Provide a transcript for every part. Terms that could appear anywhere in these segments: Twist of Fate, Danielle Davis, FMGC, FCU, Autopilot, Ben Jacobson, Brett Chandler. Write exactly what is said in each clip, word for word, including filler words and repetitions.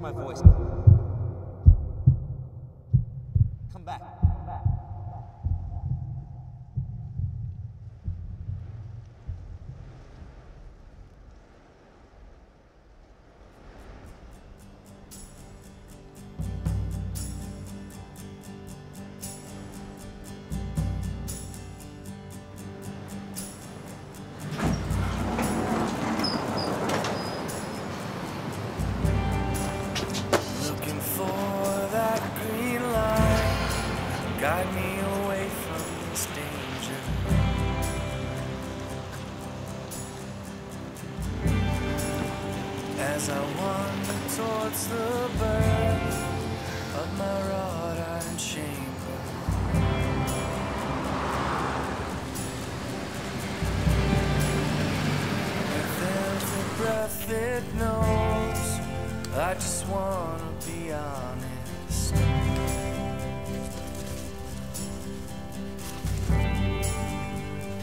hear my voice. Come back. Guide me away from this danger. As I wander towards the birth of my wrought iron chamber, if there's a breath it knows, I just wanna be honest.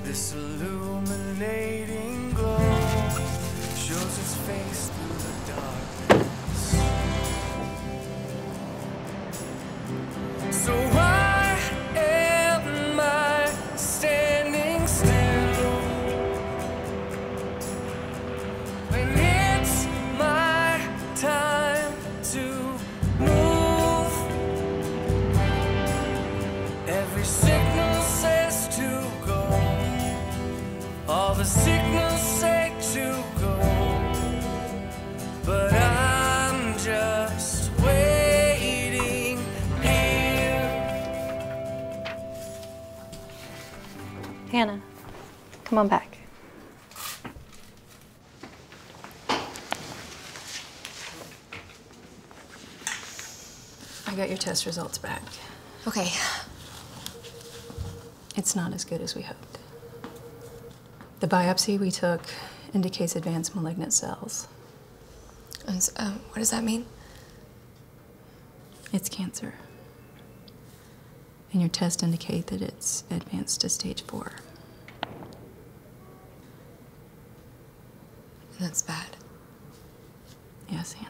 This illuminating glow shows its face through the darkness. So why am I standing still when it's my time to move? Every signal says to go. All the signals say to go, but I'm just waiting here. Hannah, come on back. I got your test results back. Okay. It's not as good as we hoped. The biopsy we took indicates advanced malignant cells. And, uh, what does that mean? It's cancer. And your tests indicate that it's advanced to stage four. That's bad. Yes, Hannah.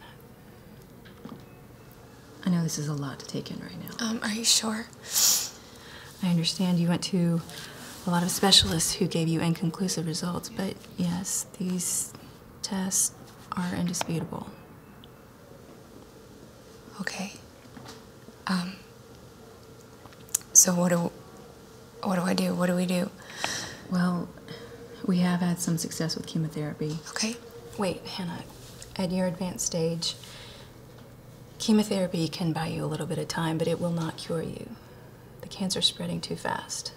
I know this is a lot to take in right now. Um, are you sure? I understand you went to a lot of specialists who gave you inconclusive results, but yes, these tests are indisputable. Okay. Um, so what do, what do I do? What do we do? Well, we have had some success with chemotherapy. Okay. Wait, Hannah, at your advanced stage, chemotherapy can buy you a little bit of time, but it will not cure you. The cancer's spreading too fast.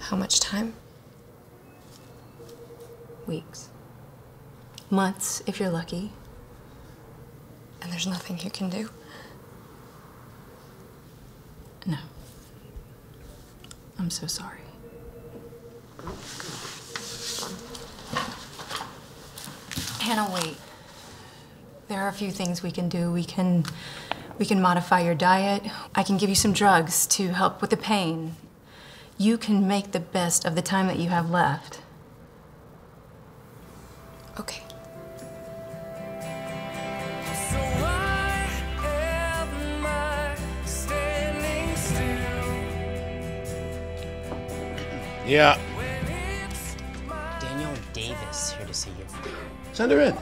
How much time? Weeks. Months, if you're lucky. And there's nothing you can do? No. I'm so sorry. Hannah, wait. There are a few things we can do. We can, we can modify your diet. I can give you some drugs to help with the pain. You can make the best of the time that you have left. Okay. So why am I standing still? Yeah. Danielle Davis here to see you. Send her in.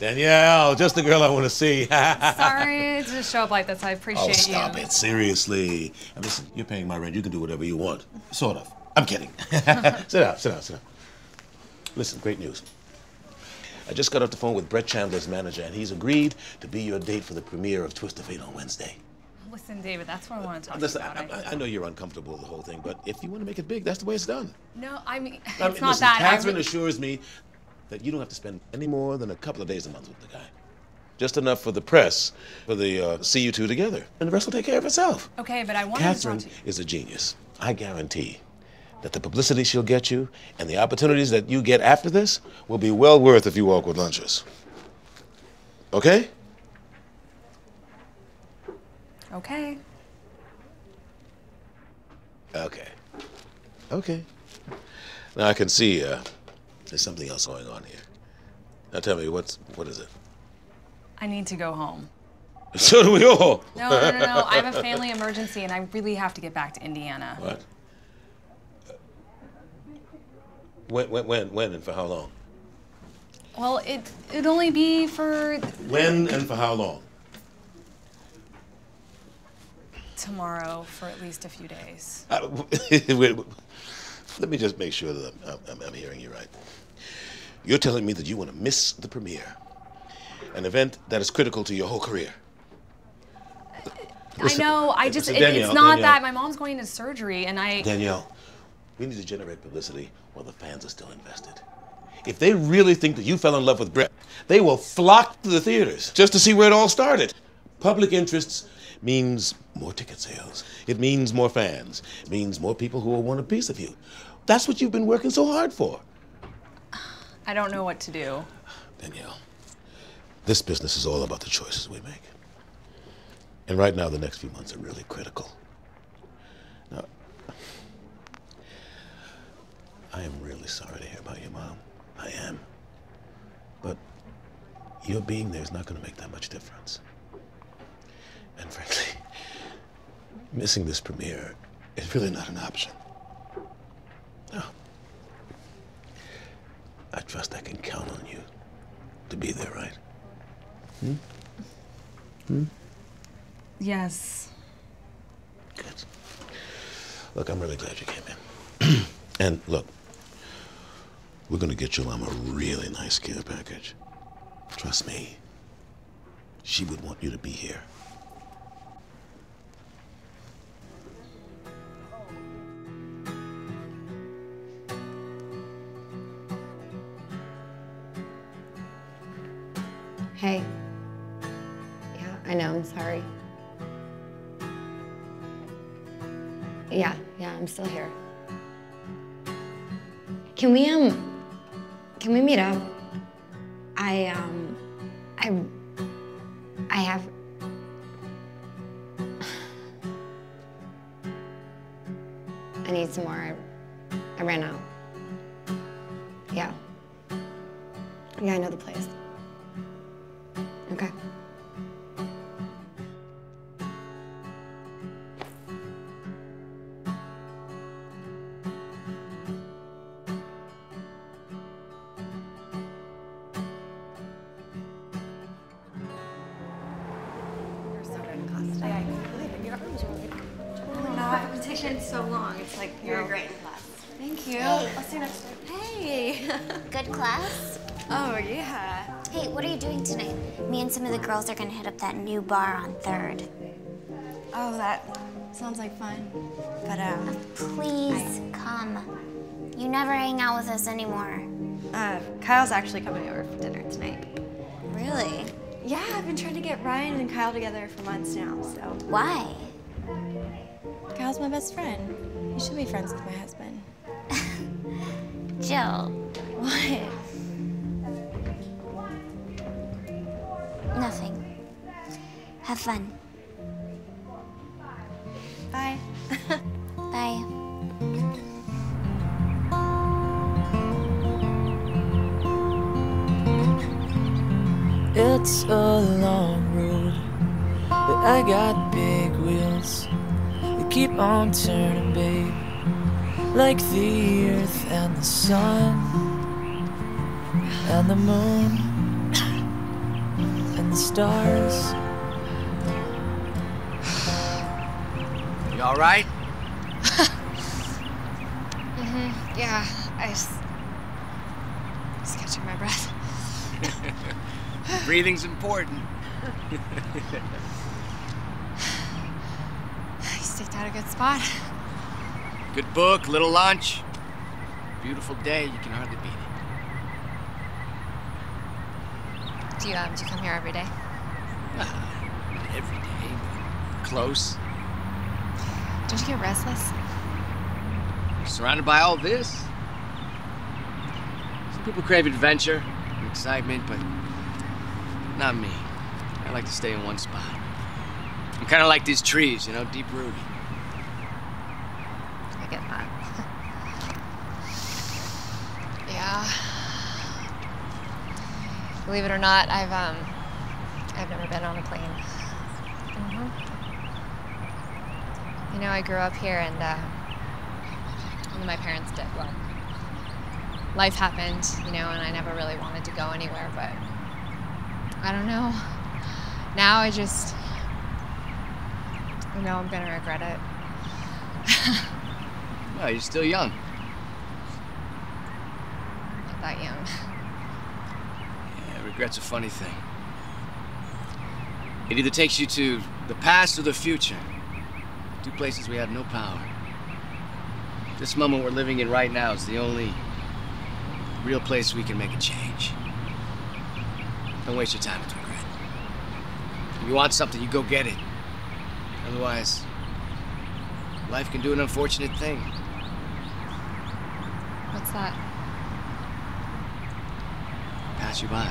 Danielle, just the girl I want to see. Sorry to show up like this. I appreciate you. Oh, stop you. It. Seriously. And listen, you're paying my rent. You can do whatever you want. Sort of. I'm kidding. sit down, sit down, sit down. Listen, great news. I just got off the phone with Brett Chandler's manager, and he's agreed to be your date for the premiere of Twist of Fate on Wednesday. Listen, David, that's what I want to talk listen, to you about. I, I, I know you're uncomfortable with the whole thing, but if you want to make it big, that's the way it's done. No, I mean, it's I mean, not listen, that. Catherine I really... assures me that you don't have to spend any more than a couple of days a month with the guy. Just enough for the press, for the uh, see you two together. And the rest will take care of itself. Okay, but I want to Catherine to... is a genius. I guarantee that the publicity she'll get you and the opportunities that you get after this will be well worth a few awkward lunches. Okay? Okay. Okay. Okay. Now I can see... Uh, There's something else going on here. Now tell me, what's, what is it? I need to go home. So do we all. No, no, no, no. I have a family emergency, and I really have to get back to Indiana. What? When, when, when, when and for how long? Well, it, it'd only be for... When and for how long? Tomorrow for at least a few days. Uh, wait, let me just make sure that I'm, I'm, I'm hearing you right. You're telling me that you want to miss the premiere, an event that is critical to your whole career. Listen, I know, I just, listen, Danielle, it's not Danielle, that. My mom's going into surgery and I... Danielle, we need to generate publicity while the fans are still invested. If they really think that you fell in love with Brett, they will flock to the theaters just to see where it all started. Public interests means more ticket sales. It means more fans. It means more people who will want a piece of you. That's what you've been working so hard for. I don't know what to do. Danielle, this business is all about the choices we make. And right now, the next few months are really critical. Now, I am really sorry to hear about your mom. I am. But your being there is not going to make that much difference. And frankly, missing this premiere is really not an option. No. I trust I can count on you to be there, right? Hmm? Hmm? Yes. Good. Look, I'm really glad you came in. And look, we're gonna get your mom a really nice care package. Trust me, she would want you to be here. Hey. Yeah, I know, I'm sorry. Yeah, yeah, I'm still here. Can we, um, can we meet up? I, um, I, I have... I need some more. I, I ran out. Yeah. Yeah, I know the place. Okay. Girls are gonna hit up that new bar on third. Oh, that sounds like fun. But um, uh, please I... come. You never hang out with us anymore. Uh, Kyle's actually coming over for dinner tonight. Really? Yeah, I've been trying to get Ryan and Kyle together for months now. So why? Kyle's my best friend. You should be friends with my husband. Jill. What? Nothing. Have fun. Bye. Bye. It's a long road, but I got big wheels that keep on turning, babe, like the earth and the sun and the moon. The stars. You all right? Mm-hmm. Yeah, I just, just catching my breath. Breathing's important. You staked out a good spot. Good book, little lunch. Beautiful day, you can hardly beat it. Do you, um, do you come here every day? Uh, not every day, but close. Don't you get restless? You're surrounded by all this. Some people crave adventure and excitement, but not me. I like to stay in one spot. I'm kind of like these trees, you know, deep-rooted. I get that. Yeah. Believe it or not, I've um, I've never been on a plane. Mm-hmm. You know, I grew up here, and uh, and then my parents did. Well, life happened, you know, and I never really wanted to go anywhere. But I don't know. Now I just, you know, I'm gonna regret it. No, you're still young. Not that young. Yeah, regret's a funny thing. It either takes you to the past or the future. Two places we have no power. This moment we're living in right now is the only real place we can make a change. Don't waste your time with regret. If you want something, you go get it. Otherwise, life can do an unfortunate thing. What's that? Pass you by.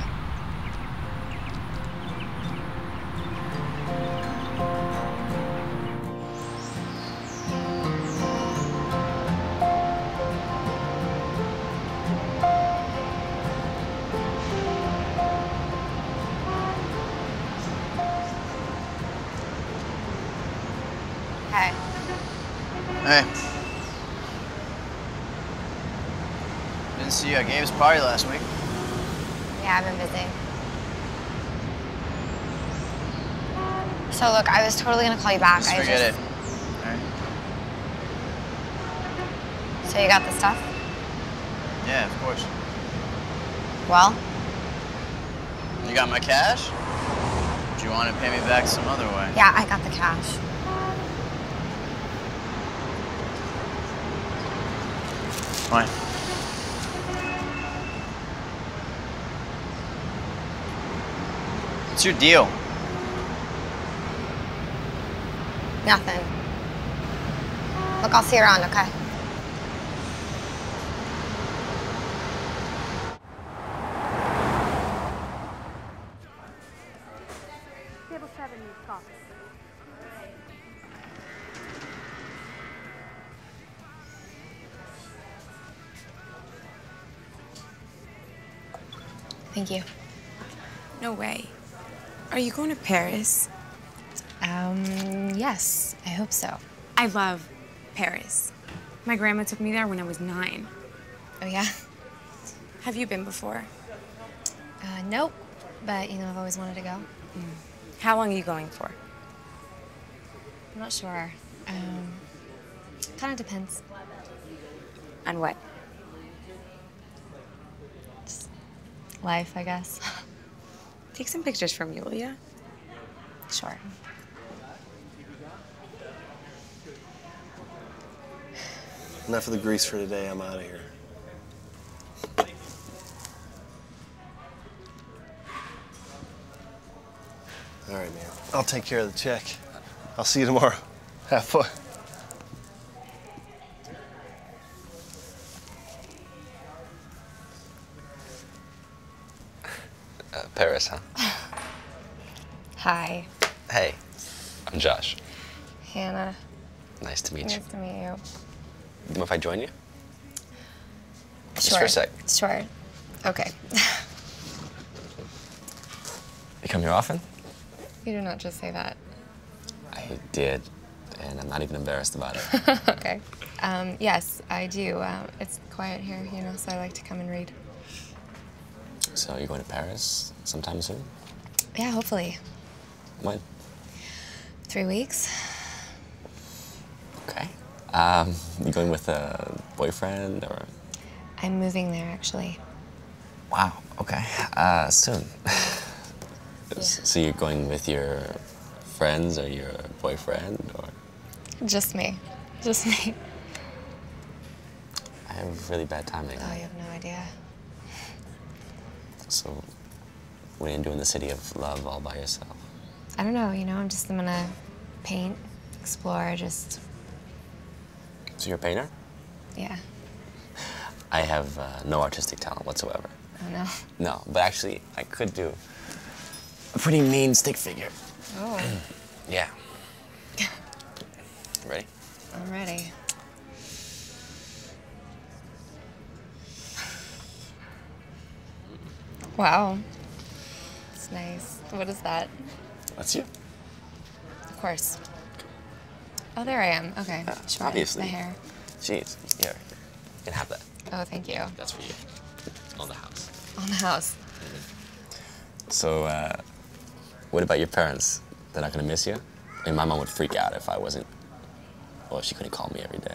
Hey. Hey. Didn't see you at Gabe's party last week. Yeah, I've been busy. So look, I was totally gonna call you back. Just forget I just... it. All right. So you got the stuff? Yeah, of course. Well? You got my cash? Do you want to pay me back some other way? Yeah, I got the cash. Fine. What's your deal? Nothing. Look, I'll see you around, okay? Table seven needs coffee. Thank you. No way. Are you going to Paris? Um, yes, I hope so. I love Paris. My grandma took me there when I was nine. Oh, yeah? Have you been before? Uh, nope, but, you know, I've always wanted to go. Mm. How long are you going for? I'm not sure. Um, kind of depends. On what? Life, I guess. Take some pictures from you, will ya? Sure. Enough of the grease for today. I'm out of here. All right, man. I'll take care of the check. I'll see you tomorrow. Have fun. Paris, huh? Hi. Hey, I'm Josh. Hannah. Nice to meet nice you. Nice to meet you. Do you mind if I join you? Sure. Just for a sec. Sure. Okay. You come here often? You did not just say that. I did, and I'm not even embarrassed about it. Okay. Um, yes, I do. Um, it's quiet here, you know, so I like to come and read. So you're going to Paris sometime soon? Yeah, hopefully. When? Three weeks. Okay. Um, you going with a boyfriend or? I'm moving there actually. Wow. Okay. Uh, soon. Yeah. So you're going with your friends or your boyfriend or? Just me. Just me. I have really bad timing. Oh, you have no idea. So, what are you doing in the city of love all by yourself? I don't know, you know, I'm just I'm gonna paint, explore, just... So you're a painter? Yeah. I have uh, no artistic talent whatsoever. Oh, no? No, but actually, I could do a pretty mean stick figure. Oh. Yeah. Ready? I'm ready. Wow. nice. What is that? That's you. Of course. Oh, there I am. Okay. Uh, sure. Obviously. My hair. Jeez. Here. You can have that. Oh, thank you. That's for you. On the house. On the house. Mm-hmm. So, uh, what about your parents? They're not gonna miss you? I mean, my mom would freak out if I wasn't, or well, she couldn't call me every day.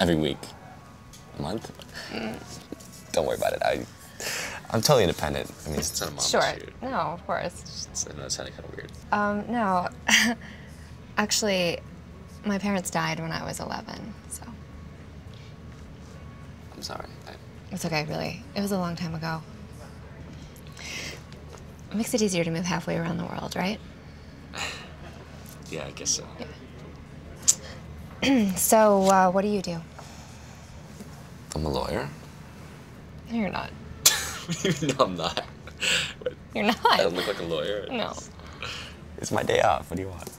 Every week. Month? Mm. Don't worry about it. I, I'm totally independent. I mean, it's not a mom Sure. Issue. No, of course. It's, I know it sounded kind of weird. Um, no. Actually, my parents died when I was eleven, so. I'm sorry. I... It's okay, really. It was a long time ago. It makes it easier to move halfway around the world, right? Yeah, I guess so. Yeah. So, uh, what do you do? I'm a lawyer. No, you're not. No, I'm not. You're not. I don't look like a lawyer. No. It's, it's my day off. What do you want?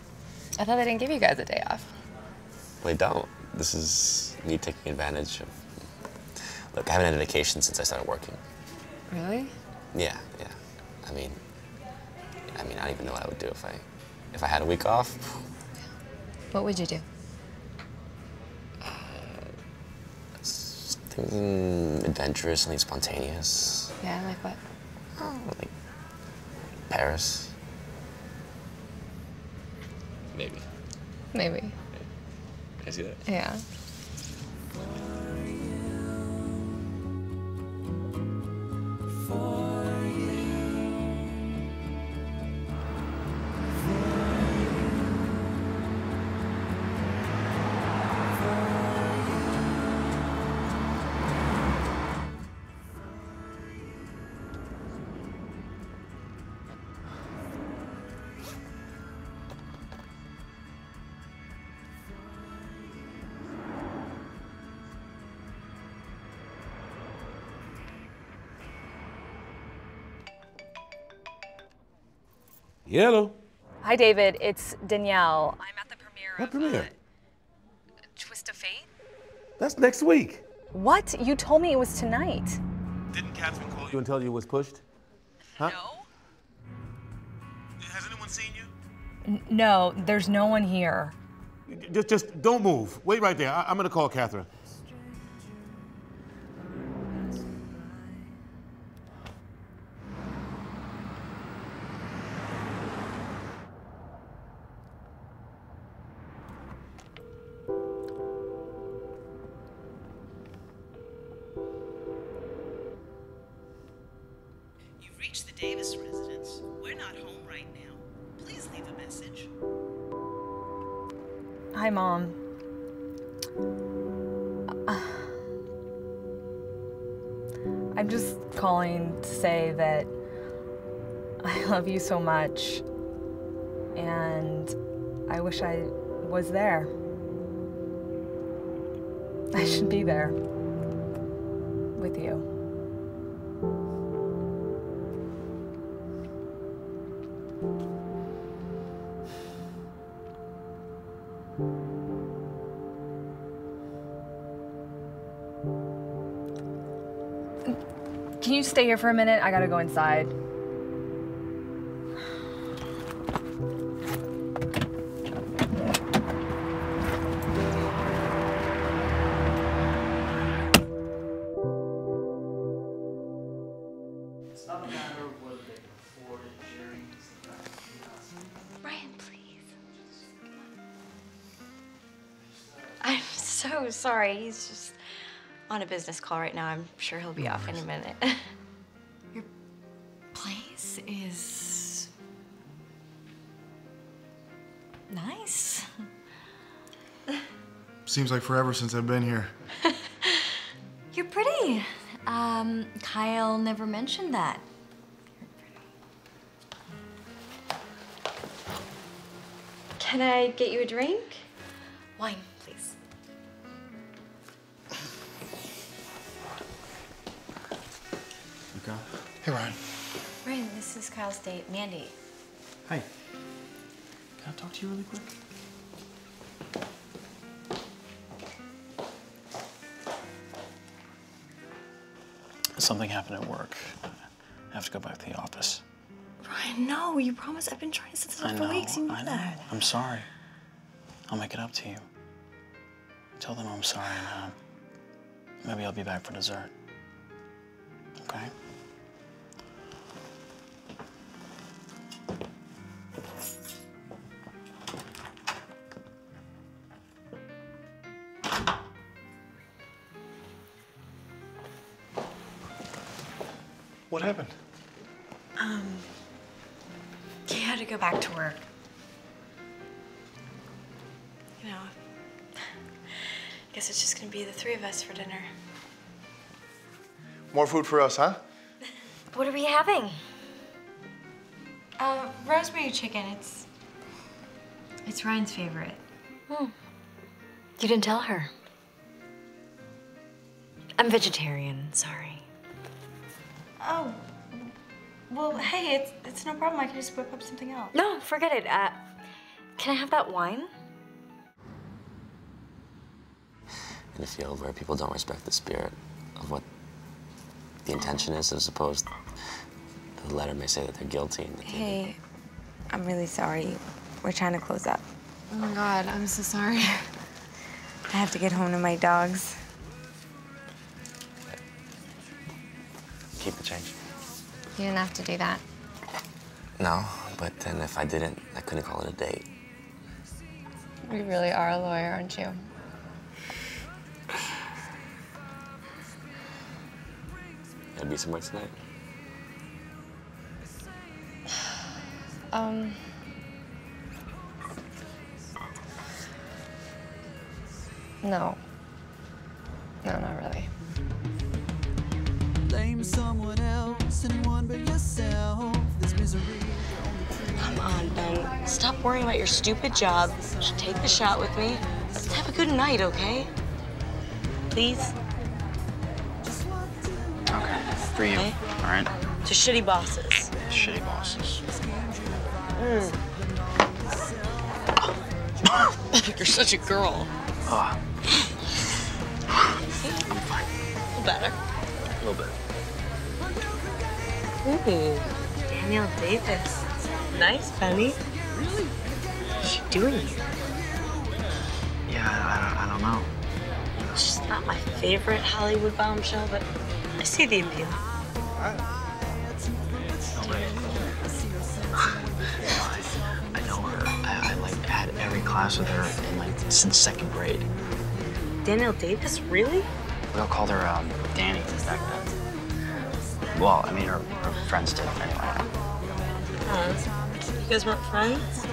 I thought they didn't give you guys a day off. Well, they don't. This is me taking advantage of... Look, I haven't had a vacation since I started working. Really? Yeah, yeah. I mean, I mean, I don't even know what I would do if I, if I had a week off. What would you do? Uh, something adventurous, something spontaneous. Yeah, like what? Oh, like Paris. Maybe. Maybe. Can I see that? Yeah. Hello. Hi, David. It's Danielle. I'm at the premiere. What premiere? Of, uh, Twist of Fate. That's next week. What? You told me it was tonight. Didn't Catherine call you and tell you it was pushed? Huh? No. Has anyone seen you? N no, there's no one here. Just, just don't move. Wait right there. I I'm gonna call Catherine. The Davis residence. We're not home right now. Please leave a message. Hi, Mom. Uh, I'm just calling to say that I love you so much, and I wish I was there. I should be there with you. Can you stay here for a minute? I gotta go inside. It's not a matter of whether they can afford it, Jerry. Brian, please. I'm so sorry. He's just on a business call right now. I'm sure he'll be no off worries. Any minute. Your place is nice. Seems like forever since I've been here. You're pretty. Um, Kyle never mentioned that. You're pretty. Can I get you a drink? Wine. Hey, Ryan. Ryan, this is Kyle's date, Mandy. Hi. Can I talk to you really quick? Something happened at work. I have to go back to the office. Brian, no, you promised. I've been trying since I know, for weeks. You know, I know that. I'm sorry. I'll make it up to you. Tell them I'm sorry and uh, maybe I'll be back for dessert. Okay? What happened? Um, he had to go back to work. You know, I guess it's just gonna be the three of us for dinner. More food for us, huh? What are we having? Uh, rosemary chicken. It's, it's Ryan's favorite. Hmm. You didn't tell her. I'm vegetarian, sorry. Oh, well, hey, it's, it's no problem. I can just whip up something else. No, forget it. Uh, can I have that wine? In a field where people don't respect the spirit of what the intention is, I suppose the letter may say that they're guilty. And that hey, they... I'm really sorry. We're trying to close up. Oh my God, I'm so sorry. I have to get home to my dogs. Keep the change. You didn't have to do that. No, but then if I didn't, I couldn't call it a date. You really are a lawyer, aren't you? I'd be somewhere tonight. Um. No. No, not really. Blame someone else, anyone but yourself. This misery. Come on, Ben. Stop worrying about your stupid job. You should take the shot with me. Let's have a good night, okay? Please. Okay. For you. Okay. All right. To shitty bosses. Shitty bosses. Mm. Oh. You're such a girl. Oh. I'm fine. A little better. A little bit. Ooh, Danielle Davis. Nice, Penny. Really? What's she doing here? Yeah, I, I, don't, I don't know. She's not my favorite Hollywood bombshell, but I see the appeal. Right. I know her. I, I like had every class with her in like since second grade. Danielle Davis, really? We all called her um, Danny back then. Well, I mean, her, her friends did anyway. Uh, you guys weren't friends?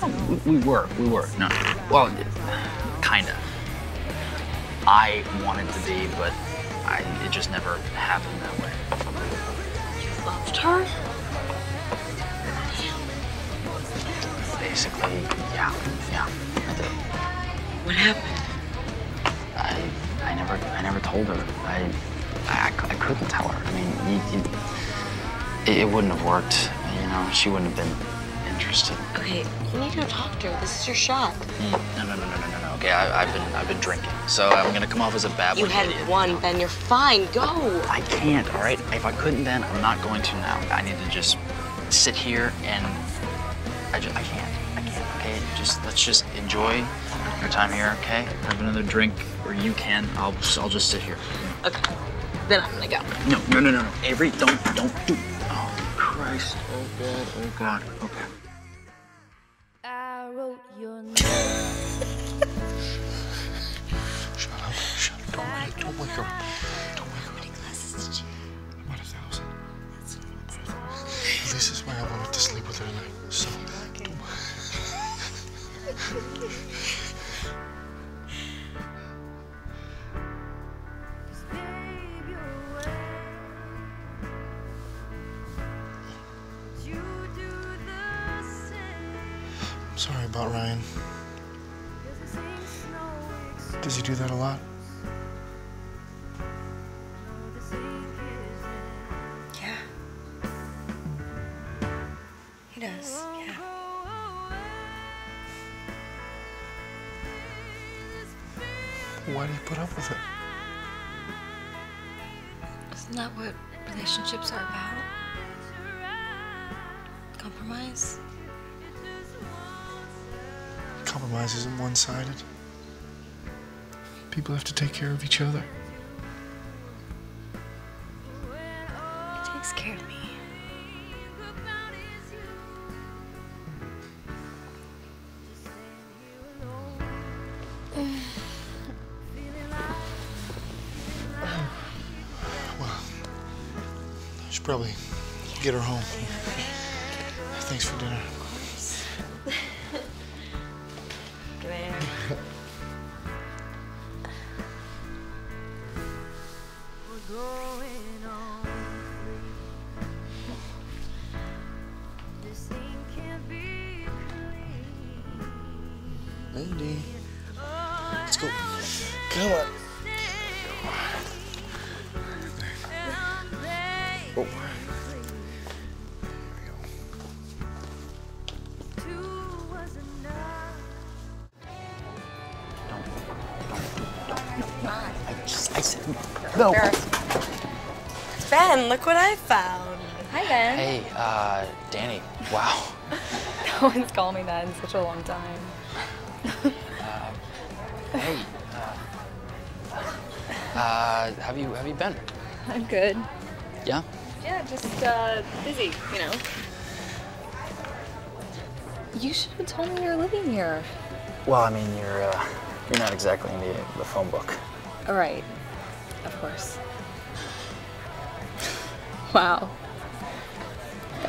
Oh, we, we were. We were. No. Well, kind of. I wanted to be, but. I, it just never happened that way. You loved her? Basically, yeah, yeah, I did. What happened? I, I never, I never told her. I, I, I couldn't tell her. I mean, you, you, it, it wouldn't have worked. You know, she wouldn't have been interested. Okay, you need to talk to her. This is your shot. No, no, no, no, no, no. Okay, I, I've been I've been drinking, so I'm gonna come off as a babbler. You had idiot. One, Ben. You're fine. Go. I can't. All right. If I couldn't, then I'm not going to now. I need to just sit here and I just I can't. I can't. Okay. Just let's just enjoy your time here. Okay. Have another drink, or you can. I'll I'll just sit here. Okay. Then I'm gonna go. No, no, no, no, no. Avery, don't don't do. Oh Christ. Oh God. Oh God. Okay. I wrote your name. Don't wake her up. Don't wake her up. How many glasses did you? About a thousand. That's At least this way I wanted to sleep with her tonight. So okay. Don't I'm sorry about Ryan. Does he do that a lot? He does, yeah. Why do you put up with it? Isn't that what relationships are about? Compromise? Compromise isn't one-sided. People have to take care of each other. He takes care of me. Well, I should probably get her home. Thanks for dinner. Lady. Let's go. Come on. Oh. I just, I said no. Ben, look what I found. Hi, Ben. Hey, uh, Danny. Wow. No one's called me that in such a long time. uh, hey, uh, uh, have you have you been? I'm good. Yeah. Yeah, just uh, busy, you know. You should have told me you're living here. Well, I mean, you're uh, you're not exactly in the the phone book. All right, of course. Wow.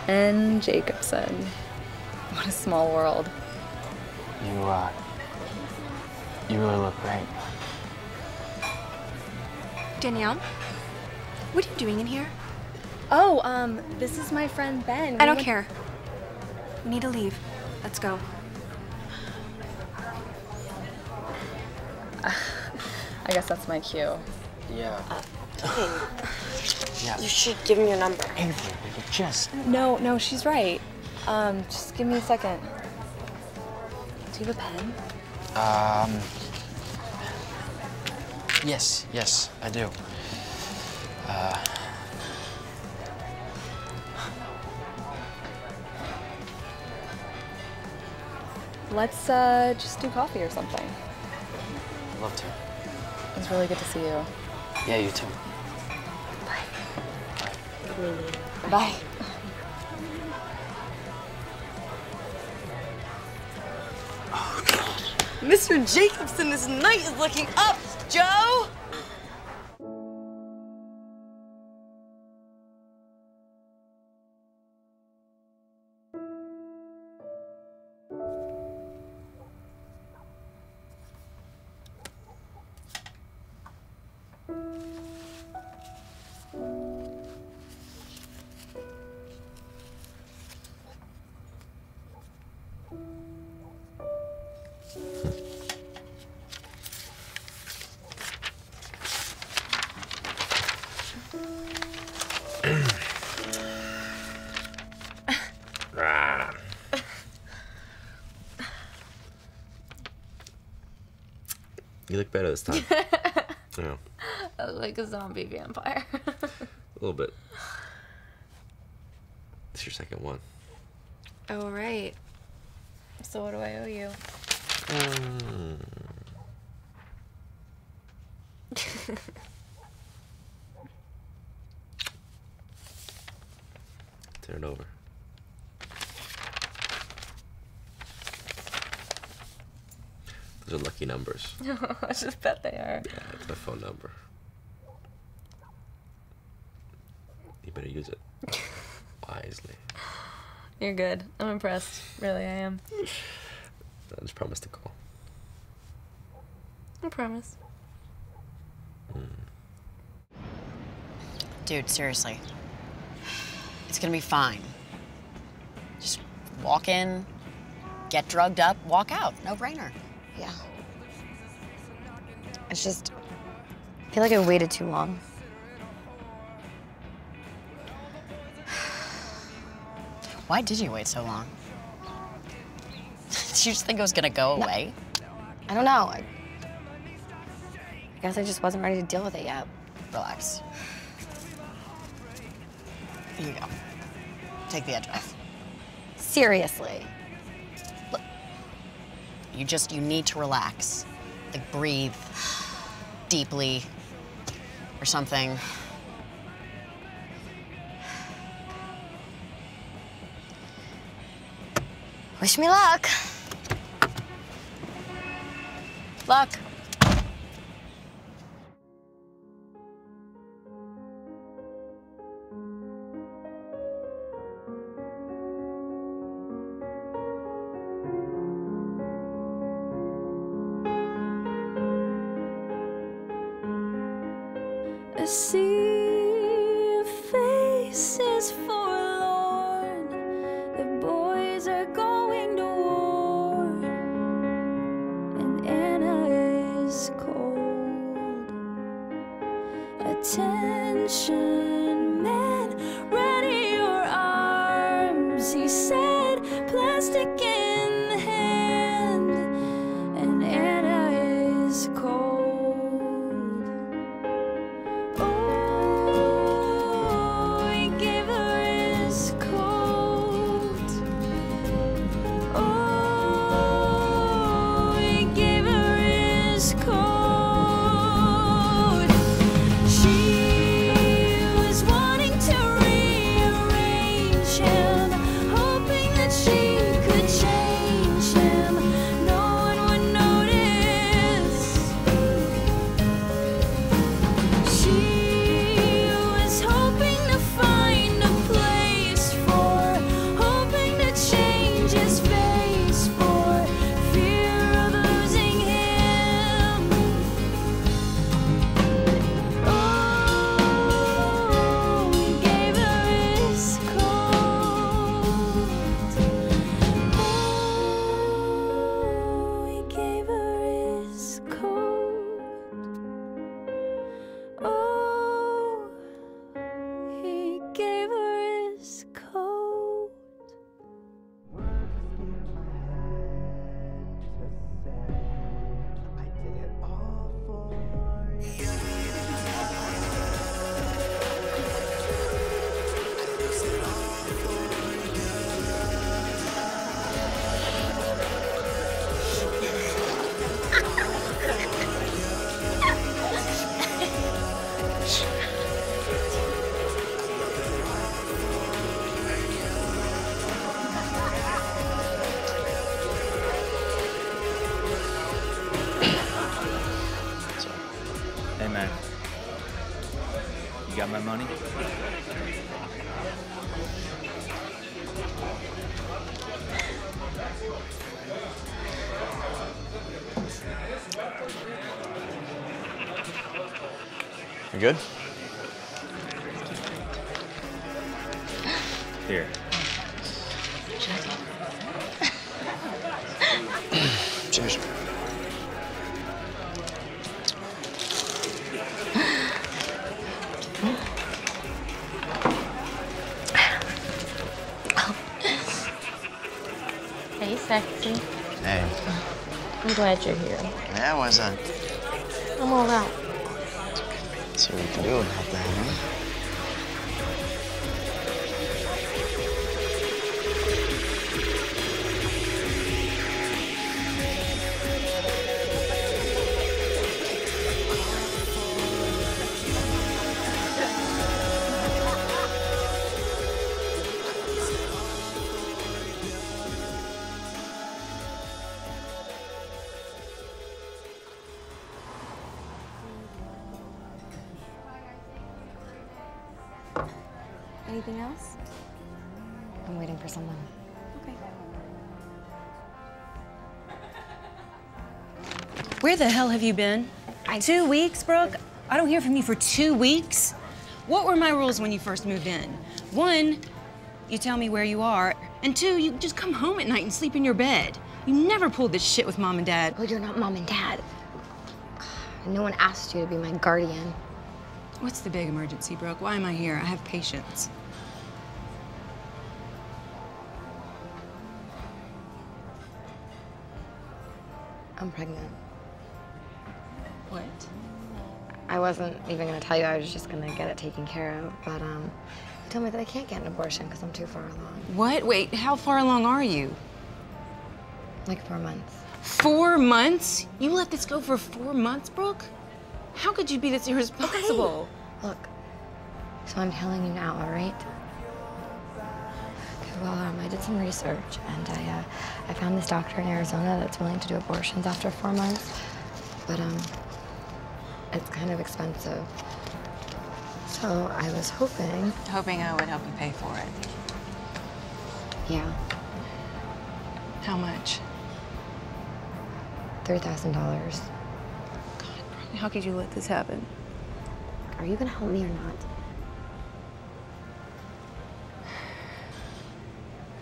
Ben Jacobson. What a small world. You, uh, you really look great. Danielle, what are you doing in here? Oh, um, this is my friend Ben. We I don't would... care. We need to leave. Let's go. Uh, I guess that's my cue. Yeah. Uh, okay. Yeah. You should give him your number. Avery, just... No, no, she's right. Um, just give me a second. Do you have a pen? Um, yes, yes, I do. Uh, Let's uh, just do coffee or something. I'd love to. It's really good to see you. Yeah, you too. Bye. Bye. Bye. Mister Jacobson, this night is looking up, Joe! You look better this time. Yeah. I look like a zombie vampire. A little bit. It's your second one. Oh, right. So what do I owe you? Mm. Turn it over. Those are lucky numbers. I just bet they are. Yeah, it's my phone number. You better use it wisely. You're good. I'm impressed. Really, I am. I just promised to call. I promise. Mm. Dude, seriously. It's gonna be fine. Just walk in, get drugged up, walk out. No brainer. Yeah. It's just, I feel like I waited too long. Why did you wait so long? Did you just think it was gonna go no. away? I don't know. I, I guess I just wasn't ready to deal with it yet. Relax. Here you go. Take the edge off. Seriously. Look, you just, you need to relax. Like, breathe deeply or something. Wish me luck. Luck. A sea of faces forlorn. The boys are going to war, and Anna is cold. Attention, men, ready your arms, he said, plastic in hand, and Anna is cold. You got my money? You good? Here. Cheers. Hey, sexy. Hey. I'm glad you're here. Yeah, why's that? I'm all out. See what we can do about that, huh? Anything else? I'm waiting for someone. Okay. Where the hell have you been? I... Two weeks, Brooke? I don't hear from you for two weeks? What were my rules when you first moved in? One, you tell me where you are, and two, you just come home at night and sleep in your bed. You never pulled this shit with Mom and Dad. Well, you're not Mom and Dad. No one asked you to be my guardian. What's the big emergency, Brooke? Why am I here? I have patience. I'm pregnant. What? I wasn't even gonna tell you. I was just gonna get it taken care of, but um, tell me that I can't get an abortion because I'm too far along. What? Wait, how far along are you? Like four months. Four months? You let this go for four months, Brooke? How could you be this irresponsible? Okay. Look, so I'm telling you now, all right? Okay, well, um, I did some research, and I, uh, I found this doctor in Arizona that's willing to do abortions after four months, but um, it's kind of expensive. So I was hoping... Hoping I would help you pay for it. Yeah. How much? three thousand dollars. God, how could you let this happen? Are you gonna help me or not?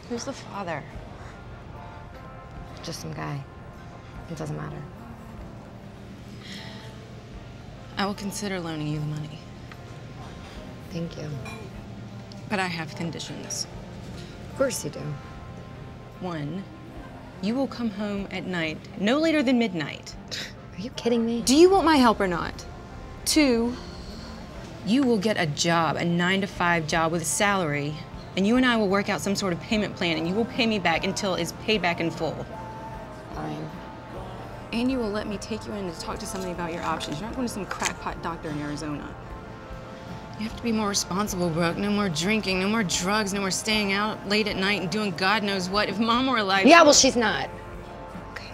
Who's the father? Just some guy. It doesn't matter. I will consider loaning you the money. Thank you. But I have conditions. Of course you do. One, you will come home at night no later than midnight. Are you kidding me? Do you want my help or not? Two, you will get a job, a nine to five job with a salary, and you and I will work out some sort of payment plan, and you will pay me back until it's paid back in full. Fine. And you will let me take you in to talk to somebody about your options. You're not going to some crackpot doctor in Arizona. You have to be more responsible, Brooke. No more drinking, no more drugs, no more staying out late at night and doing God knows what. If Mom were alive... Yeah, well, she's not. Okay.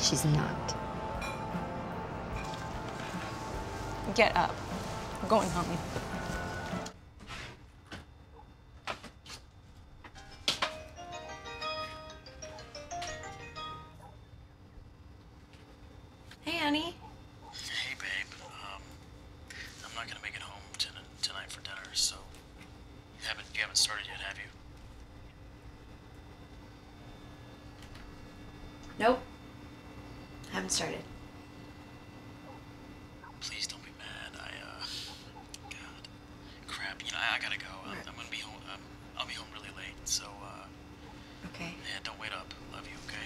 She's not. Get up. I'm going home. Hey, honey. So, you haven't, you haven't started yet, have you? Nope. I haven't started. Please don't be mad. I, uh, God, crap. You know, I, I gotta go. I'm, I'm gonna be home. I'm, I'll be home really late, so, uh. Okay. Yeah, don't wait up. Love you, okay?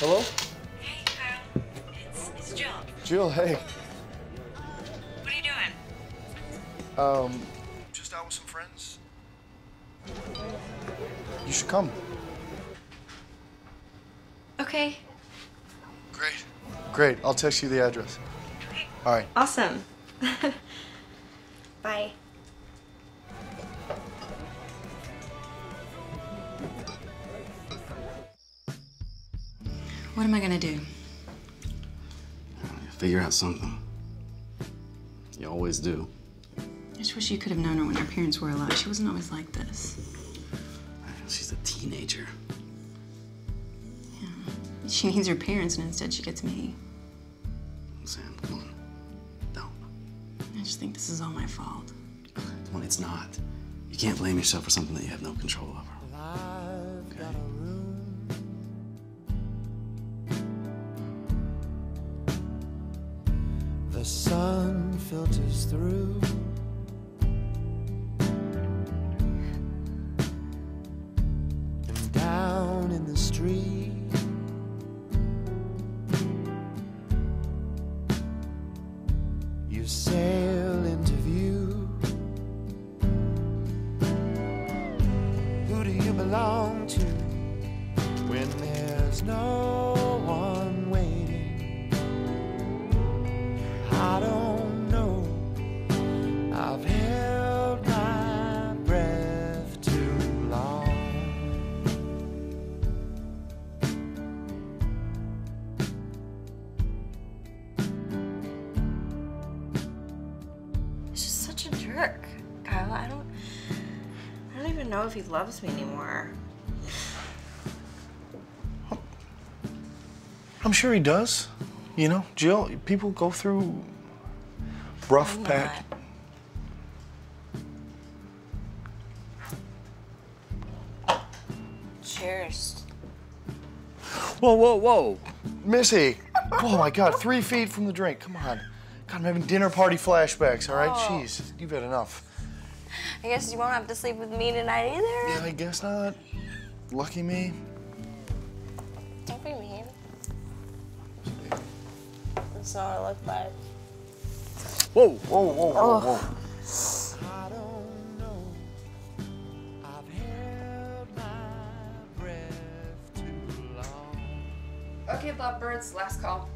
Hello? Hey, Kyle. It's, it's Jill. Jill, hey. What are you doing? Um, just out with some friends. You should come. Okay. Great. Great. I'll text you the address. Okay. All right. Awesome. Bye. What am I gonna do? Figure out something. You always do. I just wish you could have known her when her parents were alive. She wasn't always like this. She's a teenager. Yeah. She needs her parents, and instead she gets me. Sam, come on. Don't. I just think this is all my fault. Come on, it's not. You can't blame yourself for something that you have no control over. Okay? The sun filters through. And down in the street, you sail into view. Who do you belong to when there's no one waiting? I don't know, I've held my breath too long. He's just such a jerk, Kyle. I don't, I don't even know if he loves me anymore. I'm sure he does. You know, Jill, people go through rough patch. Cheers. Whoa, whoa, whoa. Missy. Oh, my God. Three feet from the drink. Come on. God, I'm having dinner party flashbacks, all right? Oh. Jeez, you've had enough. I guess you won't have to sleep with me tonight either. Yeah, I guess not. Lucky me. Don't be mean. That's not what I look like. Whoa, whoa, whoa, whoa, whoa. Oh. I don't know. I've held my breath too long. Okay, Lovebirds, last call.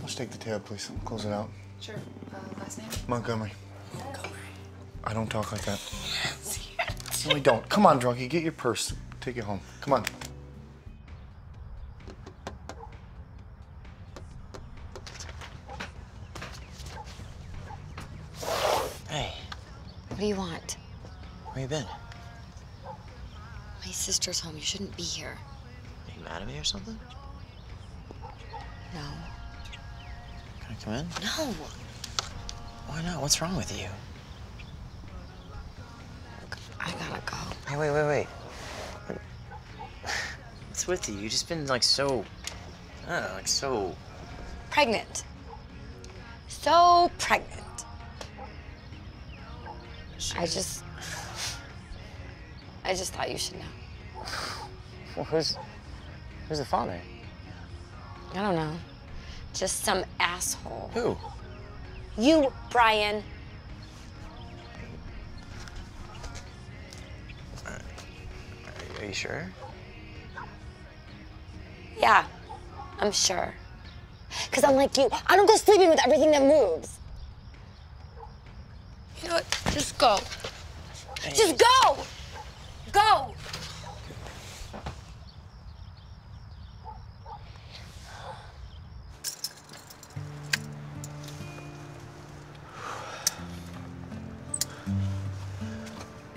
Let's take the tab, please. Close it out. Sure. Uh, last name? Montgomery. Montgomery. I don't talk like that. No, I don't. Come on, drunkie. Get your purse. Take it home. Come on. Hey. What do you want? Where you been? My sister's home. You shouldn't be here. Are you mad at me or something? No. Can I come in? No. Why not? What's wrong with you? I gotta go. Hey, wait, wait, wait. What's with you? You've just been like so, I don't know, like so... Pregnant. So pregnant. She... I just, I just thought you should know. Well, who's, who's the father? I don't know. Just some asshole. Who? You, Brian. Are you sure? Yeah, I'm sure. Because unlike you, I don't go sleeping with everything that moves. You know what? Just go. Hey. Just go! Go!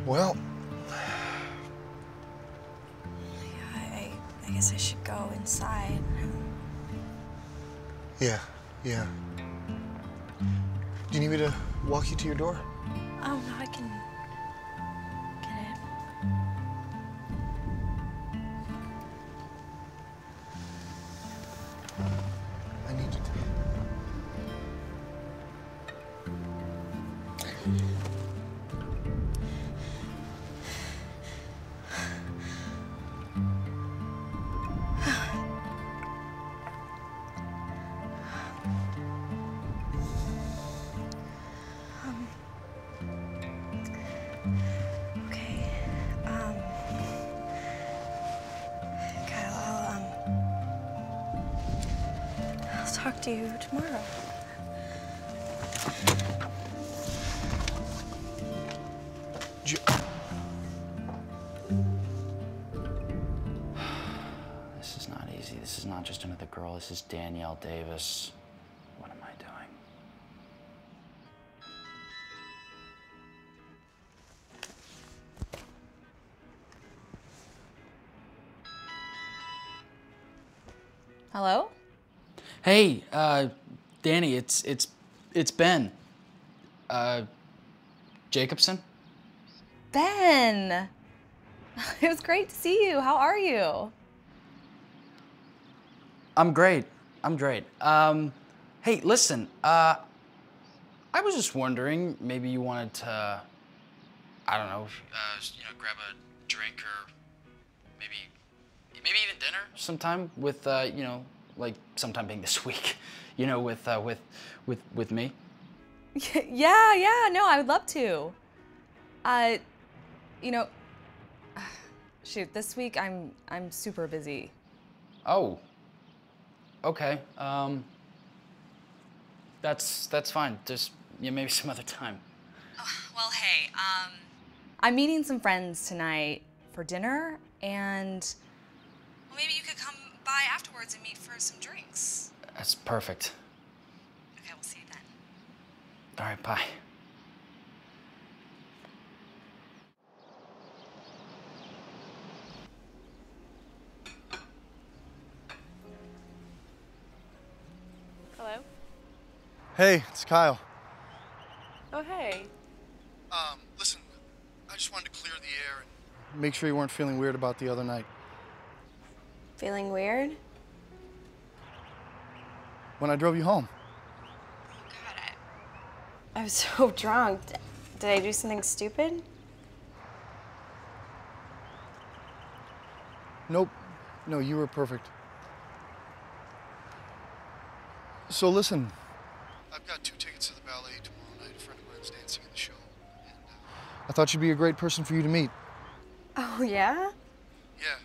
Well... I should go inside. Yeah, yeah. Do you need me to walk you to your door? Oh, no, I can get it. I need you to. Talk to you tomorrow. Jill. This is not easy. This is not just another girl. This is Danielle Davis. What am I doing? Hello? Hey, uh, Danny, it's it's it's Ben. Uh, Jacobson. Ben, it was great to see you. How are you? I'm great. I'm great. Um, hey, listen. Uh, I was just wondering, maybe you wanted to, I don't know, uh, you know, grab a drink or maybe maybe even dinner sometime with uh, you know. Like sometime being this week, you know, with uh, with with with me. Yeah, yeah, no, I would love to. Uh, you know, shoot, this week I'm I'm super busy. Oh. Okay. Um. That's that's fine. Just yeah, maybe some other time. Oh, well, hey. Um. I'm meeting some friends tonight for dinner, and well, maybe you could come by afterwards and meet for some drinks. That's perfect. Okay, we'll see you then. All right, bye. Hey, it's Kyle. Oh, hey. Um, listen, I just wanted to clear the air and make sure you weren't feeling weird about the other night. Feeling weird? When I drove you home. Oh, God, I, I was so drunk. Did I do something stupid? Nope. No, you were perfect. So listen. I've got two tickets to the ballet tomorrow night. A friend of mine's dancing in the show. And, uh, I thought she'd be a great person for you to meet. Oh, yeah? Yeah.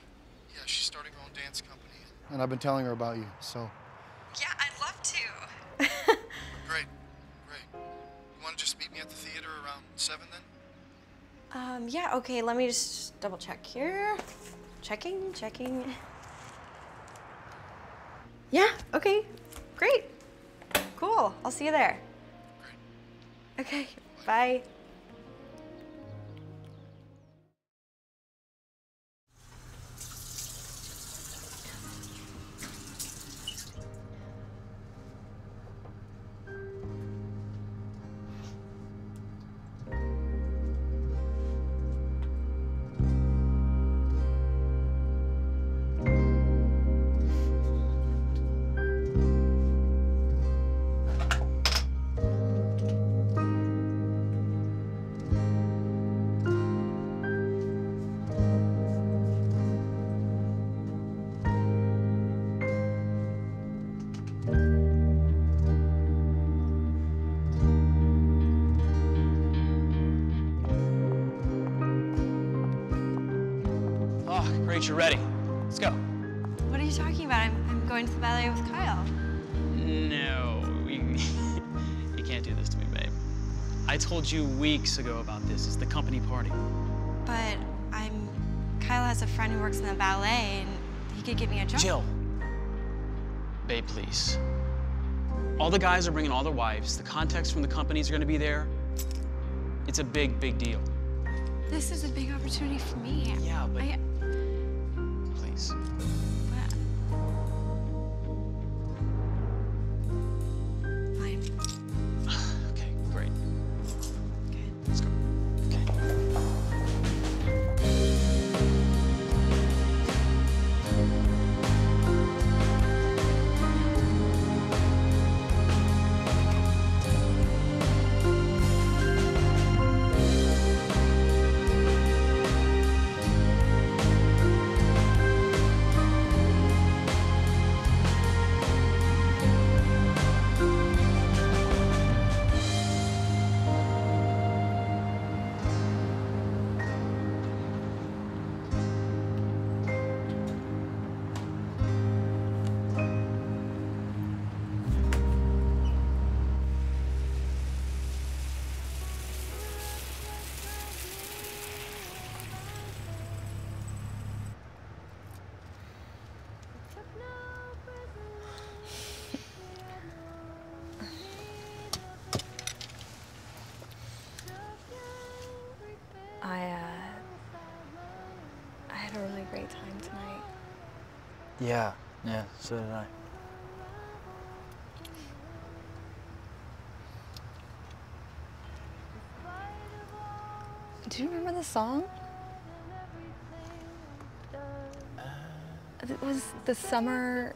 Yeah, she's starting her own dance company. And, and I've been telling her about you, so. Yeah, I'd love to. Great. Great. You want to just meet me at the theater around seven then? Um, yeah, okay. Let me just double check here. Checking, checking. Yeah, okay. Great. Cool. I'll see you there. Great. Okay. Bye. Bye. Great, you're ready. Let's go. What are you talking about? I'm, I'm going to the ballet with Kyle. No, we, you can't do this to me, babe. I told you weeks ago about this. It's the company party. But I'm, Kyle has a friend who works in the ballet, and he could get me a job. Jill. Babe, please. All the guys are bringing all their wives. The contacts from the companies are going to be there. It's a big, big deal. This is a big opportunity for me. Yeah, but... I, Please. Fine. Okay, great. Okay. Let's go. Okay. Yeah, yeah, so did I. Do you remember the song? Uh, it was the summer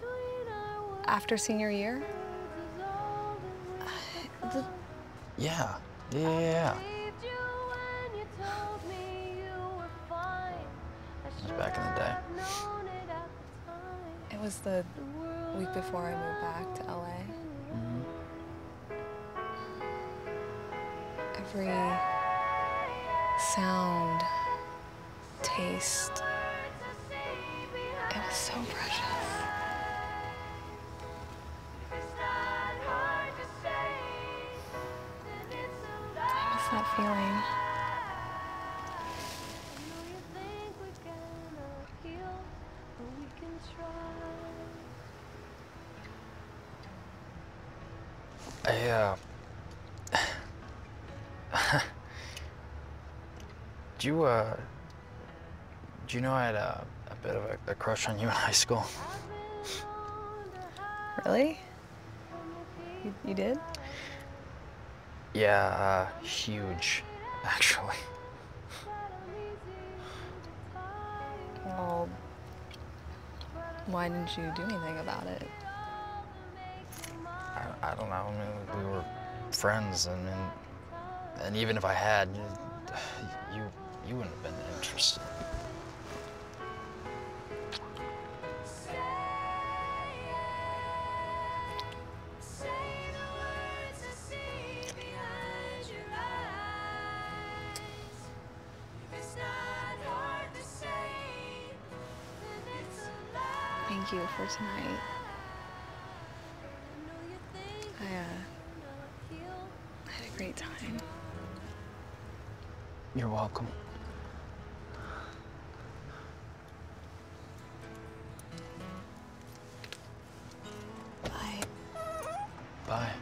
after senior year. The... Yeah, yeah, yeah, yeah. It was back in the day. It was the week before I moved back to L A. Mm-hmm. Every sound, taste, it was so precious. I miss that feeling. Yeah. Uh, do you, uh, do you know I had a, a bit of a, a crush on you in high school? Really? You, you did? Yeah, uh, huge, actually. Well, why didn't you do anything about it? I, I don't know. I mean, we were friends, and and, and even if I had, you, you you wouldn't have been interested. Thank you for tonight. I, uh, had a great time. You're welcome. Bye. Bye.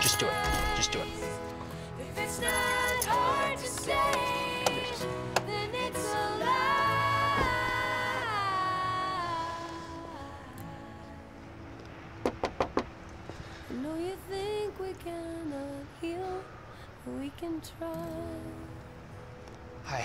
Just do it. Just do it. If it's not hard to say, then it's a lie. I know you think we cannot heal, but we can try. Hi. Hi.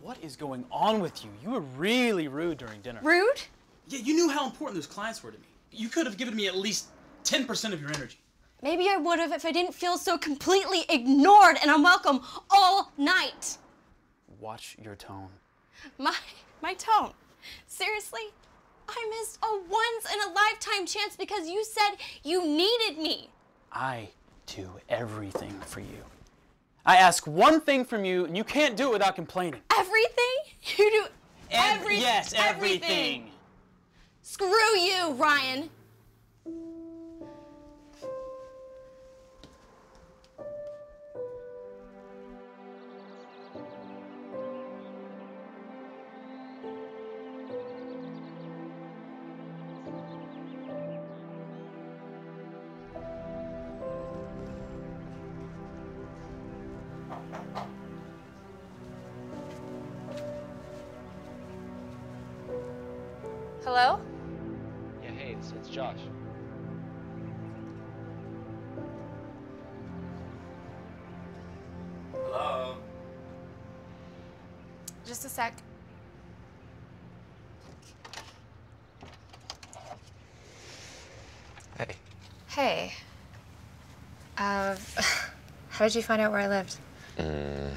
What is going on with you? You were really rude during dinner. Rude? Yeah, you knew how important those clients were to me. You could have given me at least ten percent of your energy. Maybe I would have if I didn't feel so completely ignored and unwelcome all night. Watch your tone. My, my tone? Seriously? I missed a once-in-a-lifetime chance because you said you needed me. I do everything for you. I ask one thing from you, and you can't do it without complaining. Everything? You do every, every, yes, everything. everything. Screw you, Ryan. Hello? Yeah, hey, it's, it's Josh. Hello? Just a sec. Hey. Hey. Uh, how did you find out where I lived? Mm.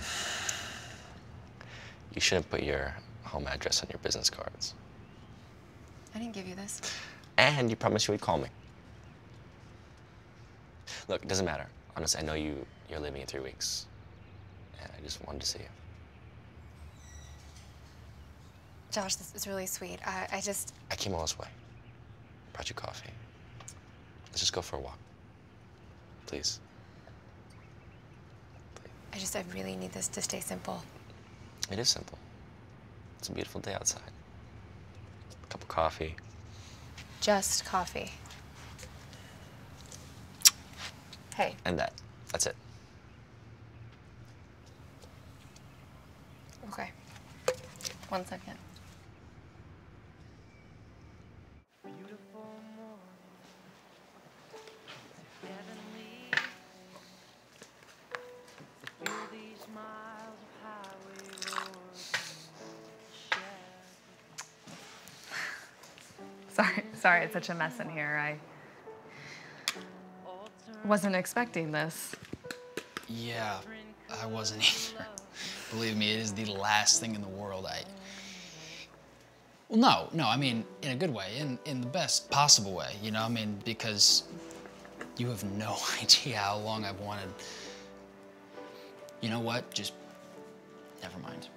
You shouldn't put your home address on your business cards. I didn't give you this. And you promised you would call me. Look, it doesn't matter. Honestly, I know you, you're leaving in three weeks. And I just wanted to see you. Josh, this is really sweet. I, I just... I came all this way. Brought you coffee. Let's just go for a walk. Please. Please. I just, I really need this to stay simple. It is simple. It's a beautiful day outside. Cup of coffee. Just coffee. Hey. And that. That's it. Okay. One second. Sorry, sorry, it's such a mess in here. I wasn't expecting this. Yeah, I wasn't either. Believe me, it is the last thing in the world I... Well, no, no, I mean, in a good way, in, in the best possible way, you know, I mean, because you have no idea how long I've wanted... You know what? Just... Never mind.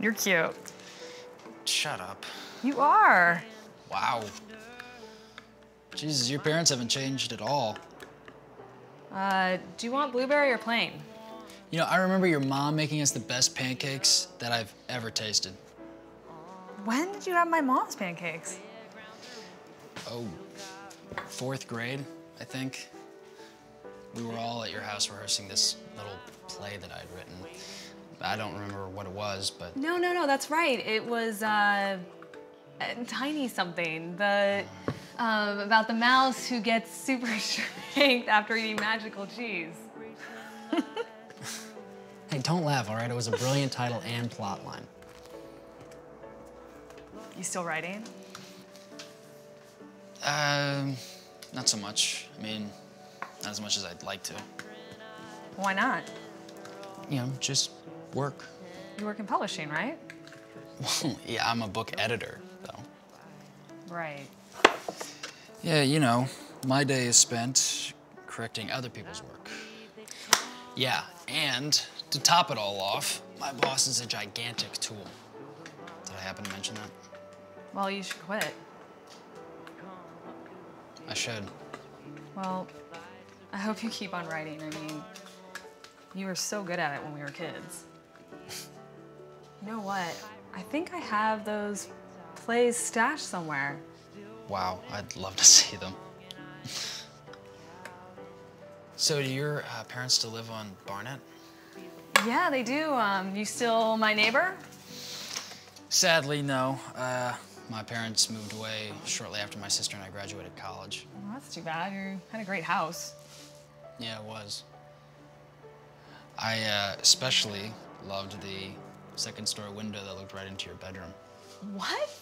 You're cute. Shut up. You are. Wow. Jesus, your parents haven't changed at all. Uh, do you want blueberry or plain? You know, I remember your mom making us the best pancakes that I've ever tasted. When did you have my mom's pancakes? Oh, fourth grade, I think. We were all at your house rehearsing this little play that I'd written. I don't remember what it was, but... No, no, no, that's right. It was, uh, Tiny something. The, um, about the mouse who gets super strength after eating magical cheese. Hey, don't laugh, all right? It was a brilliant title and plot line. You still writing? Um, not so much. I mean, not as much as I'd like to. Why not? You know, just... work. You work in publishing, right? Well, yeah, I'm a book editor, though. Right. Yeah, you know, my day is spent correcting other people's work. Yeah, and to top it all off, my boss is a gigantic tool. Did I happen to mention that? Well, you should quit. I should. Well, I hope you keep on writing. I mean, you were so good at it when we were kids. You know what? I think I have those plays stashed somewhere. Wow, I'd love to see them. So do your uh, parents still live on Barnett? Yeah, they do. Um, you still my neighbor? Sadly, no. Uh, my parents moved away shortly after my sister and I graduated college. Well, that's too bad. You had a great house. Yeah, it was. I uh, especially loved the second story window that looked right into your bedroom. What?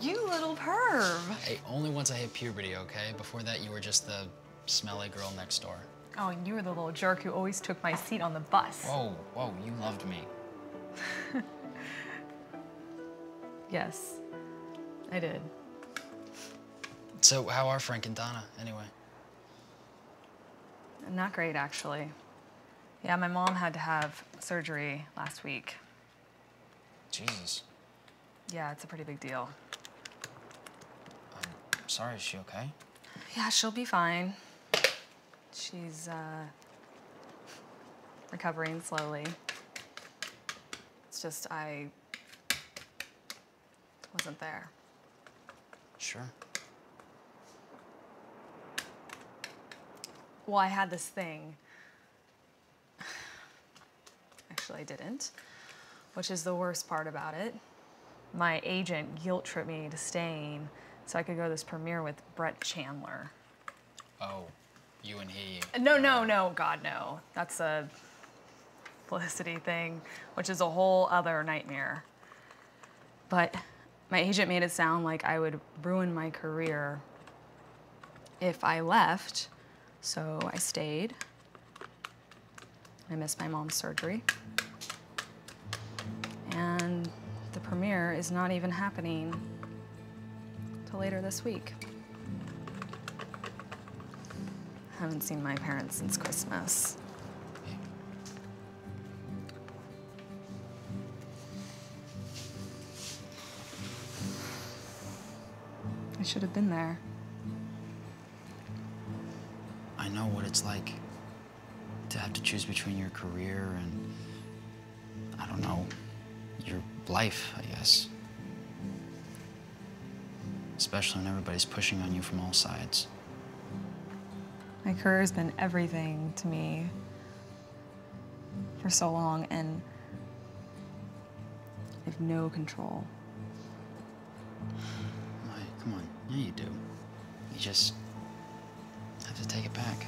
You little perv. Hey, only once I hit puberty, okay? Before that, you were just the smelly girl next door. Oh, and you were the little jerk who always took my seat on the bus. Whoa, whoa, you loved me. Yes, I did. So how are Frank and Donna, anyway? Not great, actually. Yeah, my mom had to have surgery last week. Jesus. Yeah, it's a pretty big deal. I'm sorry, is she okay? Yeah, she'll be fine. She's, uh, recovering slowly. It's just, I wasn't there. Sure. Well, I had this thing. Actually, I didn't, which is the worst part about it. My agent guilt-tripped me to staying so I could go to this premiere with Brett Chandler. Oh, you and he. No, no, no, God, no. That's a publicity thing, which is a whole other nightmare. But my agent made it sound like I would ruin my career if I left. So I stayed. I missed my mom's surgery. And the premiere is not even happening till later this week. I haven't seen my parents since Christmas. I should have been there. I know what it's like to have to choose between your career and, I don't know, your life, I guess. Especially when everybody's pushing on you from all sides. My career's been everything to me for so long, and I have no control. Why, come on, yeah, you do. You just... to take it back.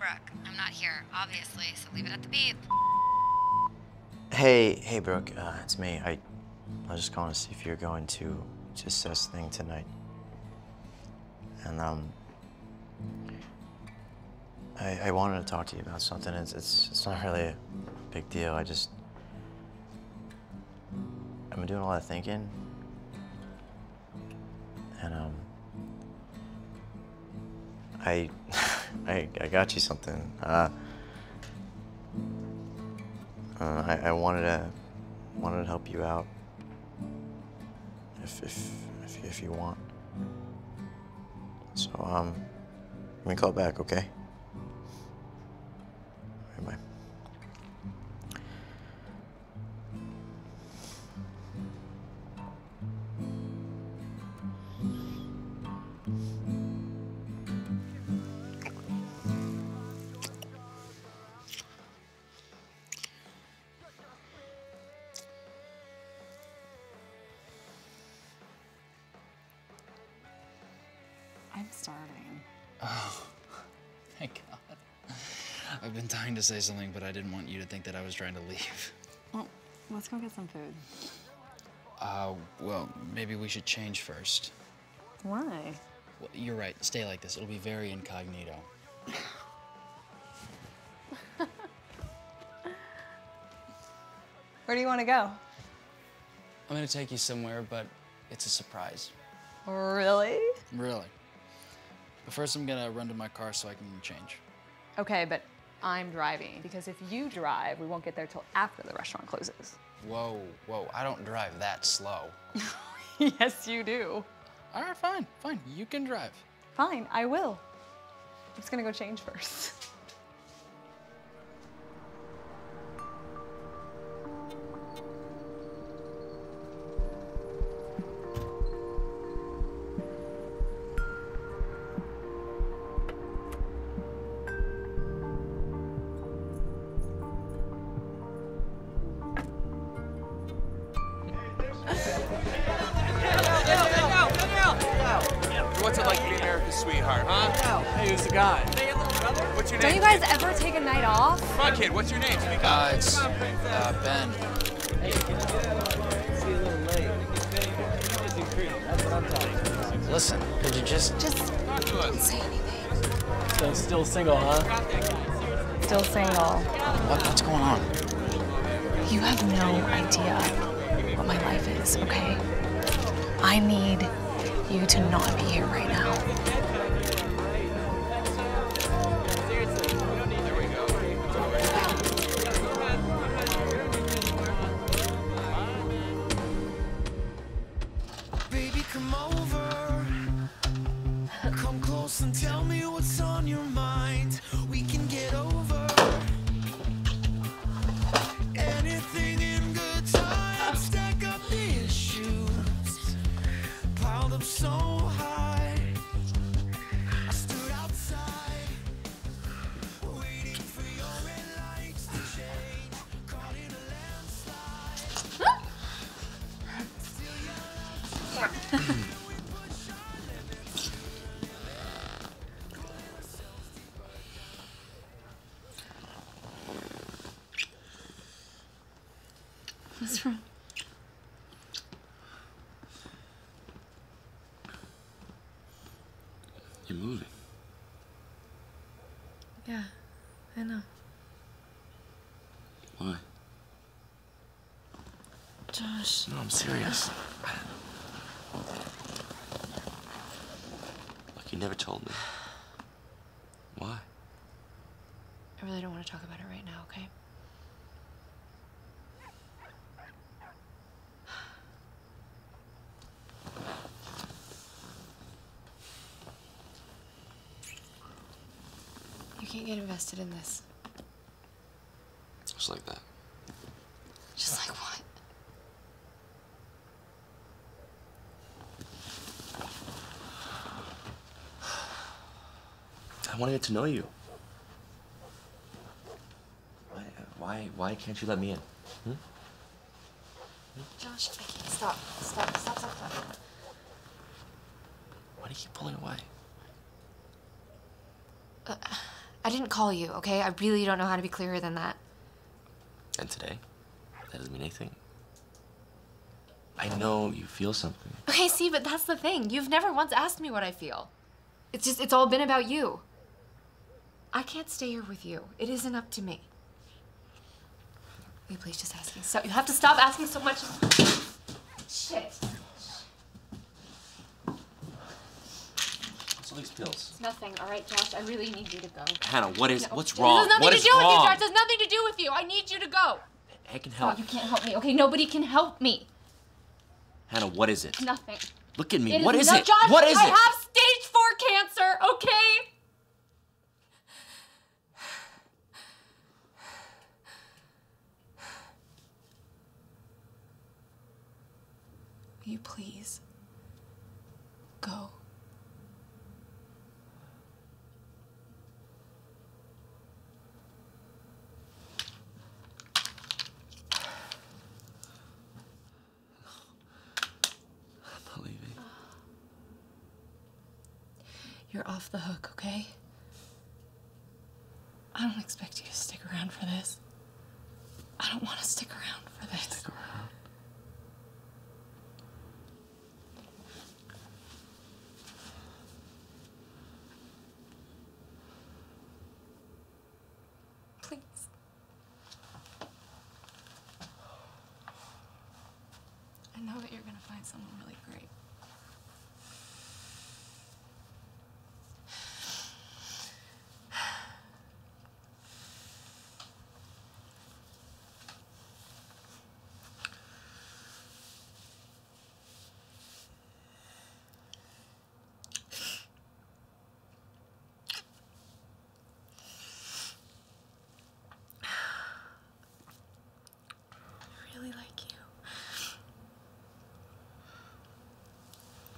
Brooke. I'm not here, obviously, so leave it at the beep. Hey, hey, Brooke. Uh, it's me. I, I was just calling to see if you're going to just this thing tonight. And um, I, I wanted to talk to you about something. It's, it's, it's not really a big deal. I just, I've been doing a lot of thinking. And um, I, I, I got you something. Uh, Uh, I, I wanted to wanted to help you out, if if if, if you want. So um, let me call back, okay? All right, bye. I'm starving. Oh, thank God. I've been dying to say something, but I didn't want you to think that I was trying to leave. Well, let's go get some food. Uh, well, maybe we should change first. Why? Well, you're right. Stay like this. It'll be very incognito. Where do you want to go? I'm going to take you somewhere, but it's a surprise. Really? Really. But first, I'm gonna run to my car so I can change. Okay, but I'm driving, because if you drive, we won't get there till after the restaurant closes. Whoa, whoa, I don't drive that slow. Yes, you do. All right, fine, fine, you can drive. Fine, I will. I'm just gonna go change first. What's it like to be America's sweetheart, huh? Hey, who's the guy? What's your name? Don't you guys ever take a night off? Come on, kid, what's your name? Uh, it's, uh, Ben. Hey, can I get out of here? See you a little late. That's what I'm talking about. Listen, could you just... Just don't say anything. So still single, huh? Still single. What, what's going on? You have no idea what my life is, okay? I need you to not be here right now. Seriously, we don't need to. There we go. Baby, come over. Come close and tell me what's on your mind. We can get over anything in good time. Stack up the issues. Piled up so high. I stood outside, waiting for your red lights to change. Caught in a landslide. Still your love. We push our limits. Pull ourselves deeper down. What's wrong? You're moving. Yeah, I know. Why? Josh. No, I'm serious. Look, you never told me. Why? I really don't want to talk about it right now, okay? You can't get invested in this. Just like that. Just like what? I want to get to know you. Why, why, why can't you let me in? Hmm? Hmm? Josh, I can't. Stop. Stop. Stop. Stop. Stop. Why do you keep pulling away? Uh, I didn't call you, okay? I really don't know how to be clearer than that. And today, that doesn't mean anything. I know you feel something. Okay, see, but that's the thing. You've never once asked me what I feel. It's just, it's all been about you. I can't stay here with you. It isn't up to me. Will you please just ask me? So, you have to stop asking so much shit. What's all these pills? It's nothing, all right, Josh? I really need you to go. Hannah, what is, no. what's wrong? This has nothing to do with you, Josh. This has nothing to do with you. I need you to go. I can help. No, you can't help me, okay? Nobody can help me. Hannah, what is it? Nothing. Look at me. It what is, is it? Josh, what is I it? I have stage four cancer, okay? Will you please go? You're off the hook, okay? I don't expect you to stick around for this. I don't want to stick around for this. Stick around. Please. I know that you're going to find someone really great.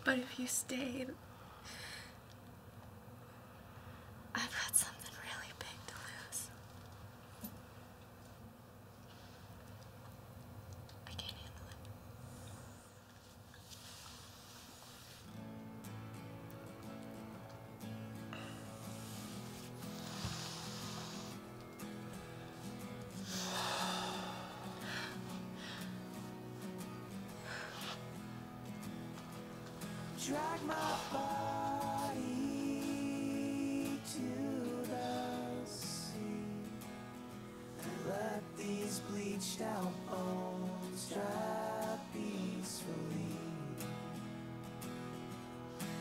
But if you stayed, I've got something really big to lose. I can't handle it. Drag my body to the sea and let these bleached out bones dry peacefully.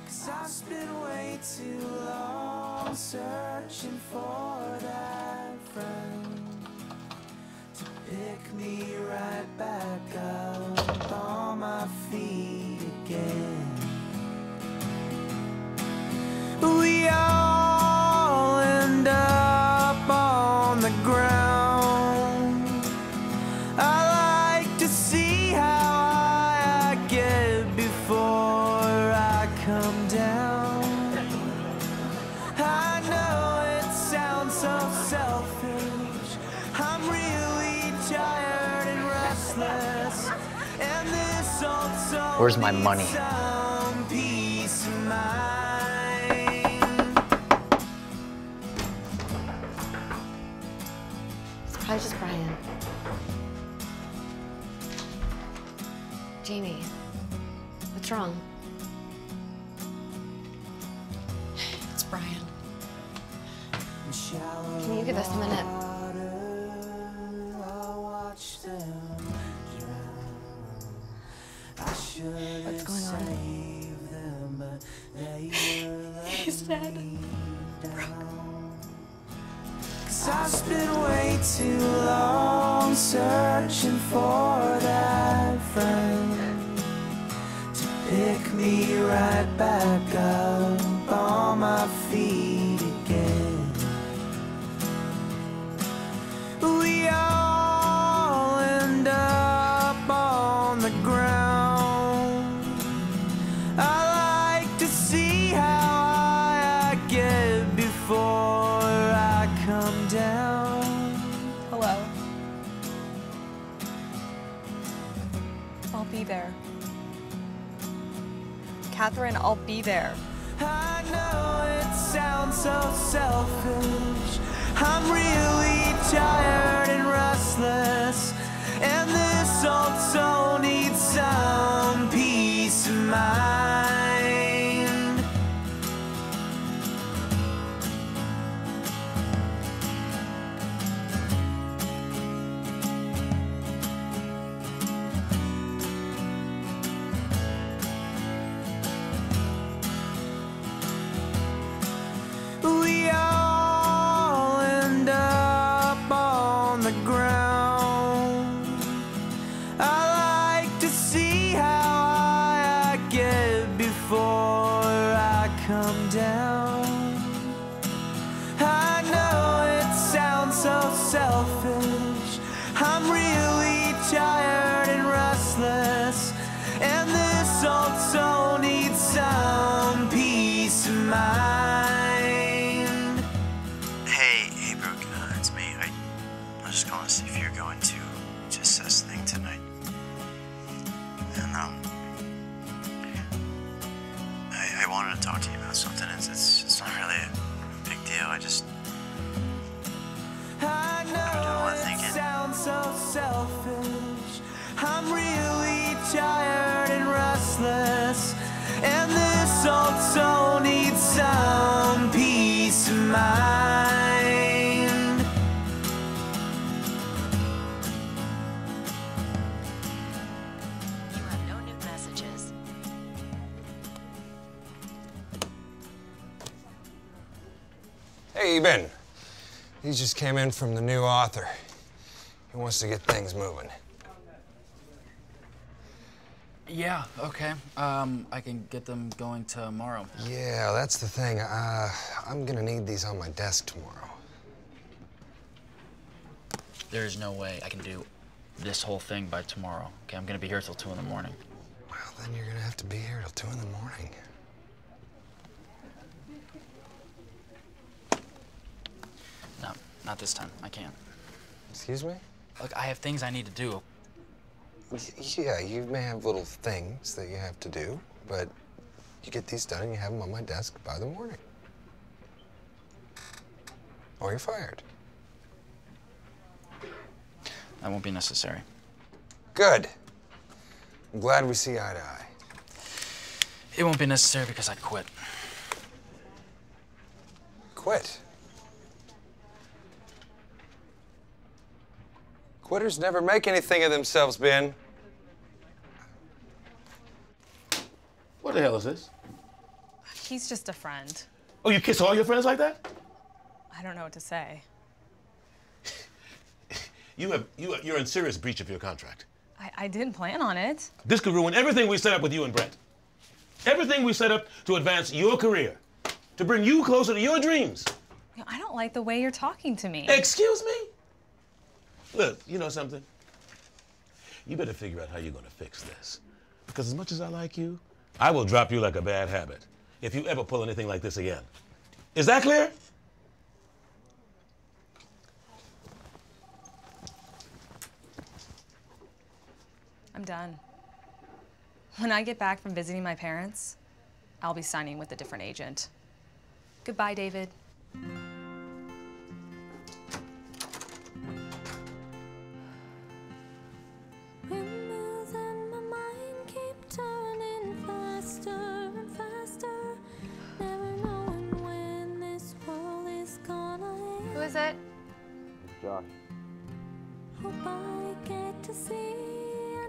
'Cause I've spent way too long searching for that friend to pick me right back up on my feet again. Where's my money? It's probably just Brian. Jamie, what's wrong? It's Brian. Can you give us a minute? What's going on? He's dead. Cause I've been way too long searching for that friend to pick me right back up on my feet again. We all end up on the ground. I'll be there. Catherine, I'll be there. I know it sounds so selfish. I'm really tired and restless, and this old soul needs some peace of mind. We all end up on the ground. I like to see how high I get before I come down. I know it sounds so selfish. I'm really tired and restless, and this old soul needs some peace of mind. I'm just calling to see if you're going to just this thing tonight. And um, I, I wanted to talk to you about something. It's it's, it's not really a big deal. I just I know I'm doing a lot of thinking. It sounds so selfish. I'm really tired and restless, and this old soul needs some peace of mind. Hey, Ben. He just came in from the new author. He wants to get things moving. Yeah, okay. Um, I can get them going tomorrow. Yeah, that's the thing. Uh, I'm gonna need these on my desk tomorrow. There's no way I can do this whole thing by tomorrow. Okay, I'm gonna be here till two in the morning. Well, then you're gonna have to be here till two in the morning. No, not this time. I can't. Excuse me? Look, I have things I need to do. Yeah, you may have little things that you have to do, but you get these done and you have them on my desk by the morning. Or you're fired. That won't be necessary. Good. I'm glad we see eye to eye. It won't be necessary because I quit. Quit? Quitters never make anything of themselves, Ben. What the hell is this? He's just a friend. Oh, you kiss all your friends like that? I don't know what to say. you have, you, you're in serious breach of your contract. I, I didn't plan on it. This could ruin everything we set up with you and Brett. Everything we set up to advance your career, to bring you closer to your dreams. You know, I don't like the way you're talking to me. Excuse me? Look, you know something? You better figure out how you're gonna fix this. Because as much as I like you, I will drop you like a bad habit if you ever pull anything like this again. Is that clear? I'm done. When I get back from visiting my parents, I'll be signing with a different agent. Goodbye, David. Josh. Hope I get to see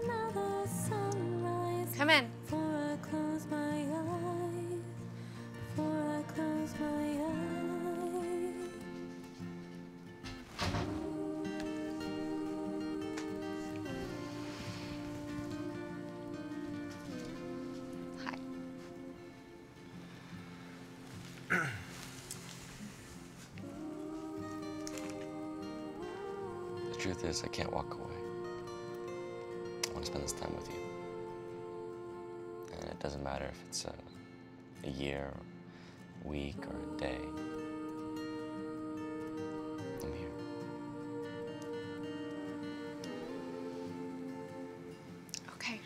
another sunrise. Come in. Before I close my eyes. Before I close my eyes. Hi. The truth is, I can't walk away. I want to spend this time with you. And it doesn't matter if it's a, a year, or a week, or a day. I'm here. Okay.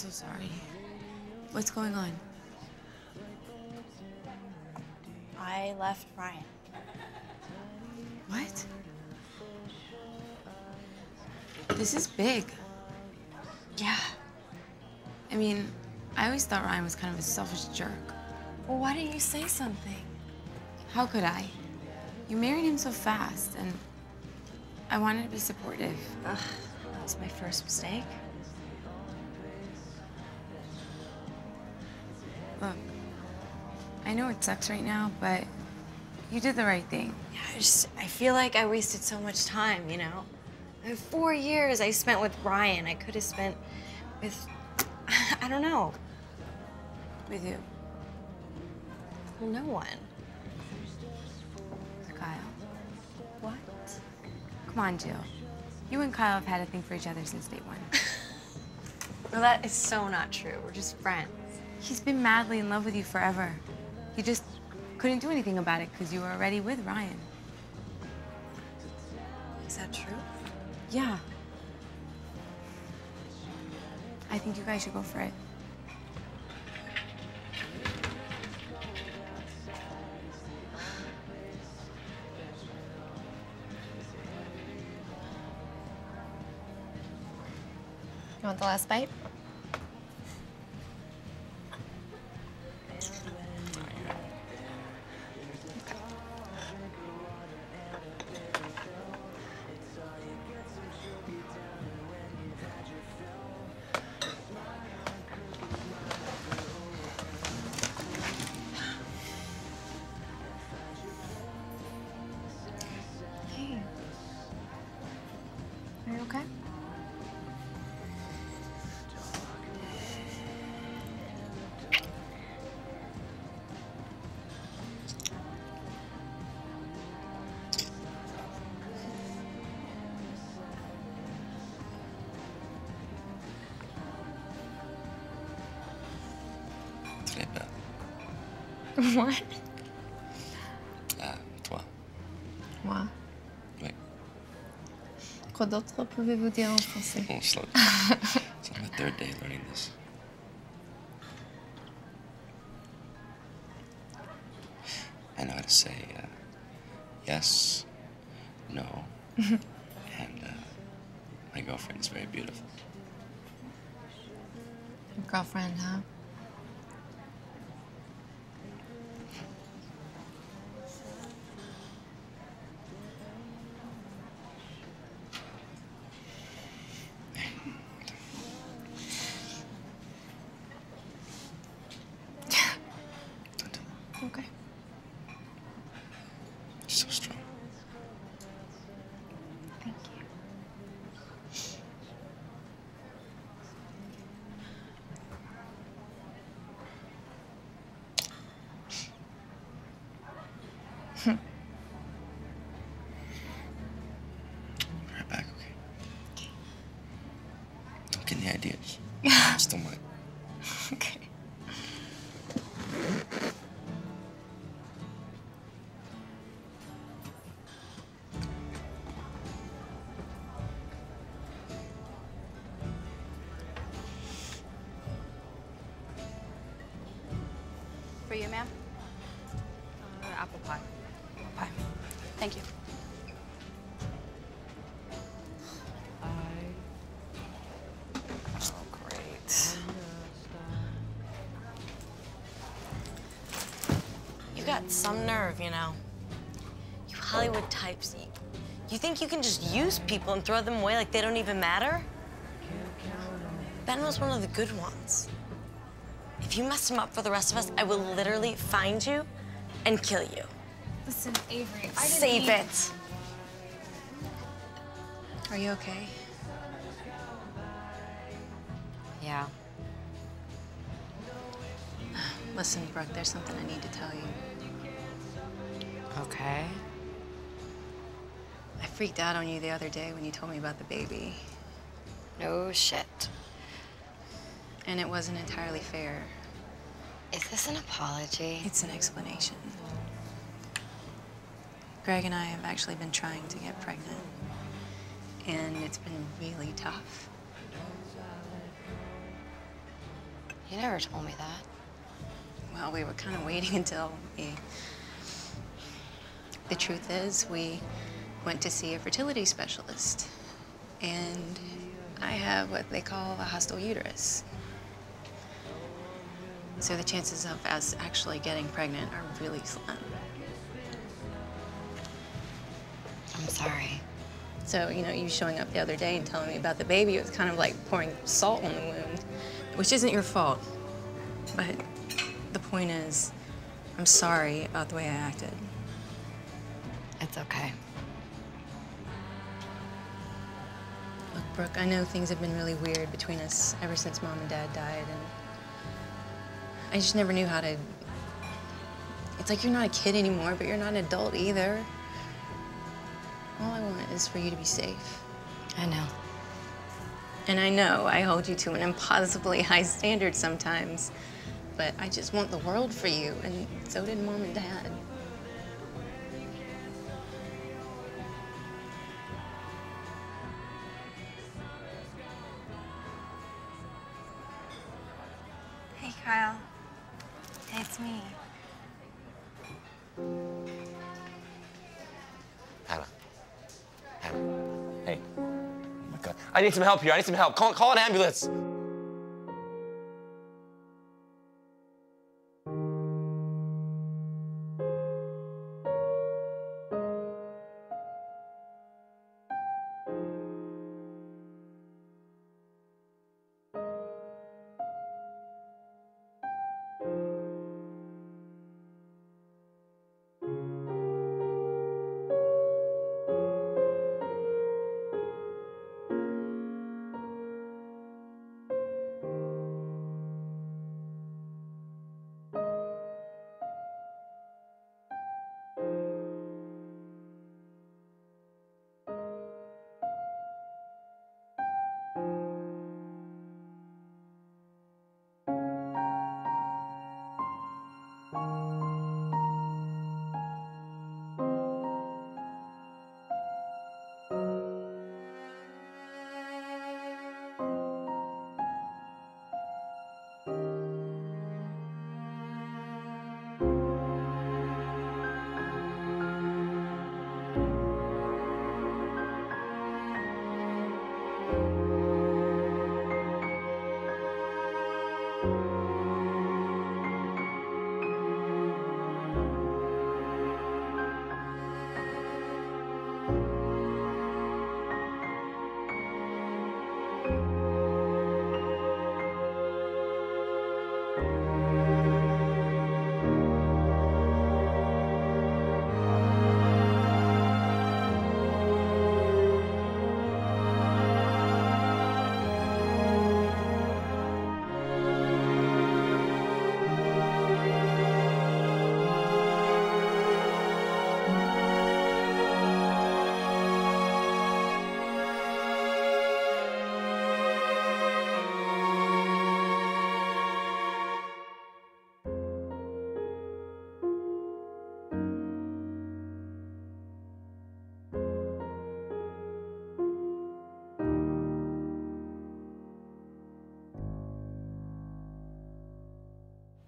so sorry. What's going on? I left Ryan. What? This is big. Yeah. I mean, I always thought Ryan was kind of a selfish jerk. Well, why didn't you say something? How could I? You married him so fast, and I wanted to be supportive. Ugh, that was my first mistake. Look, I know it sucks right now, but you did the right thing. Yeah, I just, I feel like I wasted so much time, you know? The four years I spent with Ryan, I could have spent with, I don't know. With who? Well, no one. With Kyle. What? Come on, Jill. You and Kyle have had a thing for each other since day one. Well, that is so not true. We're just friends. He's been madly in love with you forever. You just couldn't do anything about it because you were already with Ryan. Is that true? Yeah. I think you guys should go for it. You want the last bite? Okay. What? Ah, toi. Moi. Ouais. Quoi d'autre pouvez-vous dire en français? It's on my third day learning this. I know how to say uh, yes, no, and uh, my girlfriend is very beautiful. Your girlfriend, huh? Okay. So strong. Thank you. I'll be right back, okay? Okay. Don't get any ideas. I still might. Okay. For you, ma'am? Uh, apple pie. Apple pie. Thank you. I... Oh, great. You got some nerve, you know. You Hollywood types, you think you can just use people and throw them away like they don't even matter? Ben was one of the good ones. If you mess him up for the rest of us, I will literally find you and kill you. Listen, Avery, I didn't Save mean... it. Are you okay? Yeah. Listen, Brooke, there's something I need to tell you. Okay. I freaked out on you the other day when you told me about the baby. No shit. And it wasn't entirely fair. Is this an apology? It's an explanation. Greg and I have actually been trying to get pregnant, and it's been really tough. You never told me that. Well, we were kind of waiting until he... The truth is, we went to see a fertility specialist, and I have what they call a hostile uterus. So the chances of us actually getting pregnant are really slim. I'm sorry. So, you know, you showing up the other day and telling me about the baby, it was kind of like pouring salt on the wound, which isn't your fault. But the point is, I'm sorry about the way I acted. It's okay. Look, Brooke, I know things have been really weird between us ever since Mom and Dad died, and I just never knew how to... It's like you're not a kid anymore, but you're not an adult either. All I want is for you to be safe. I know. And I know I hold you to an impossibly high standard sometimes, but I just want the world for you, and so did Mom and Dad. Hey, Kyle. Hey, it's me. Hannah. Hannah. Hey. Oh, my God. I need some help here. I need some help. Call, call an ambulance.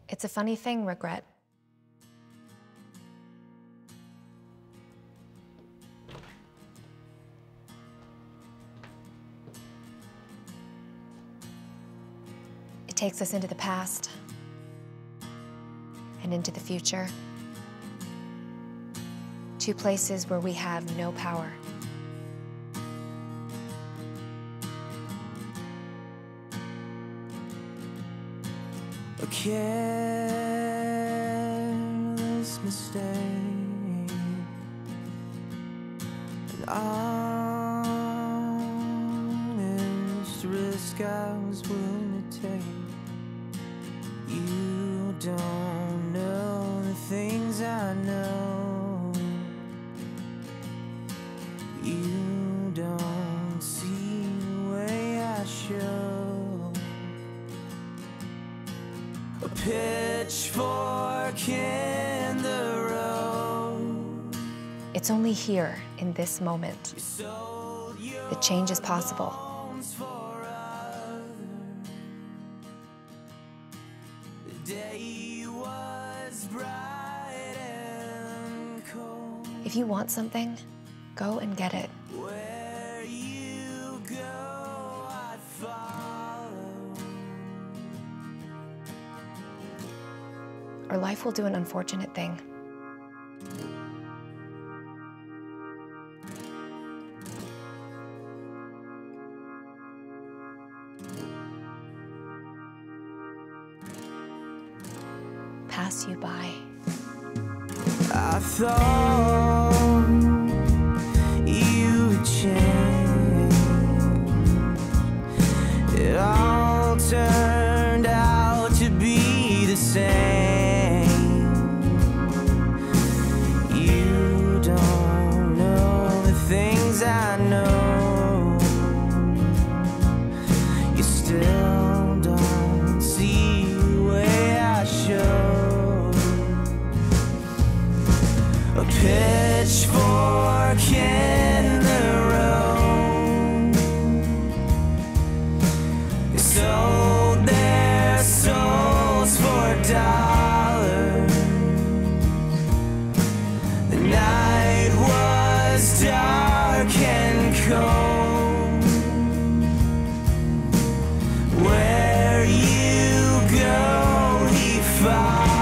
It's a funny thing, regret. It takes us into the past and into the future. Two places where we have no power. Careless mistake, an honest risk I was willing to take. You don't know the things I know. You don't see the way I show. A pitchfork in the road. It's only here, in this moment, that change is possible. If you want something, go and get it. Where you go, I follow. Or life will do an unfortunate thing. Pass you by. I thought you would change. It all turned out to be the same. You don't know the things I know. You still don't see the way I show. A pitchfork in the road, sold their souls for a dollar. The night was dark and cold. Where you go, he follows.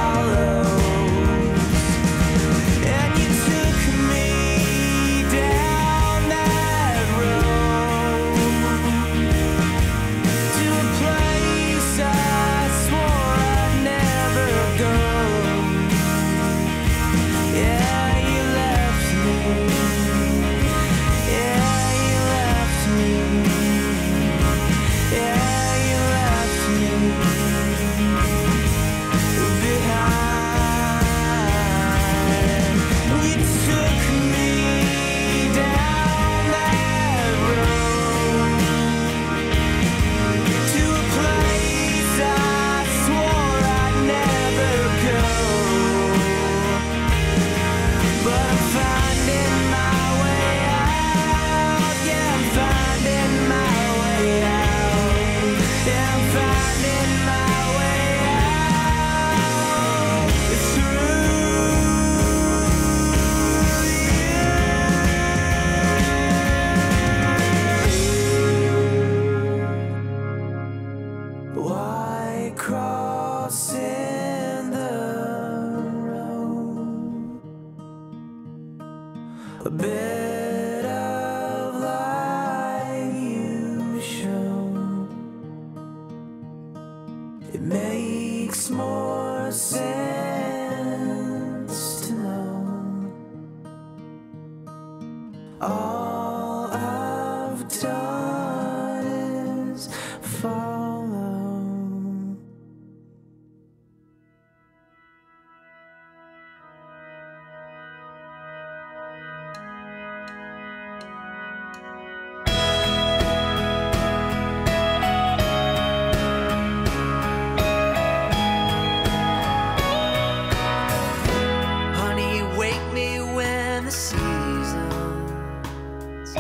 Why cross in the road? A bit of light you show. It makes more sense to know. All I've done is fall. Seasons,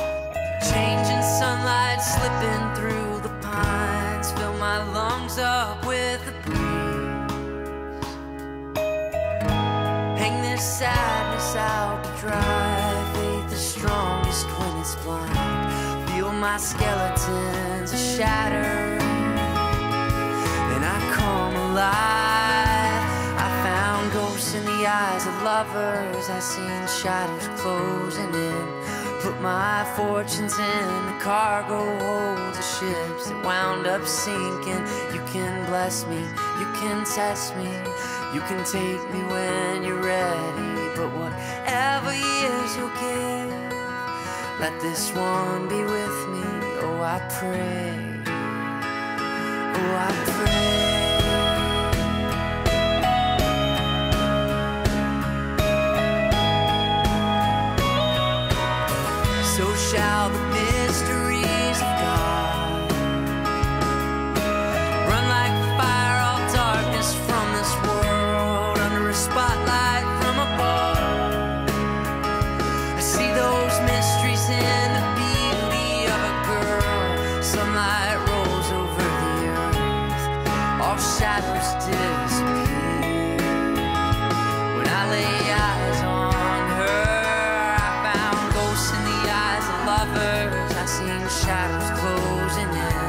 changing sunlight slipping through the pines, fill my lungs up with the breeze, hang this sadness out to dry. Faith is strongest when it's blind, feel my skeletons shatter and I come alive. I found ghosts in the eyes of lovers, I seen shadows closing in. Put my fortunes in the cargo holds of ships that wound up sinking. You can bless me, you can test me, you can take me when you're ready. But whatever years you'll give, let this one be with me. Oh, I pray, oh, I pray. So shall the mysteries of God run like fire, all darkness from this world, under a spotlight from above. I see those mysteries in the beauty of a girl. Sunlight rolls over the earth, all shadows disappear when I lay eyes on her. I see shadows closing in.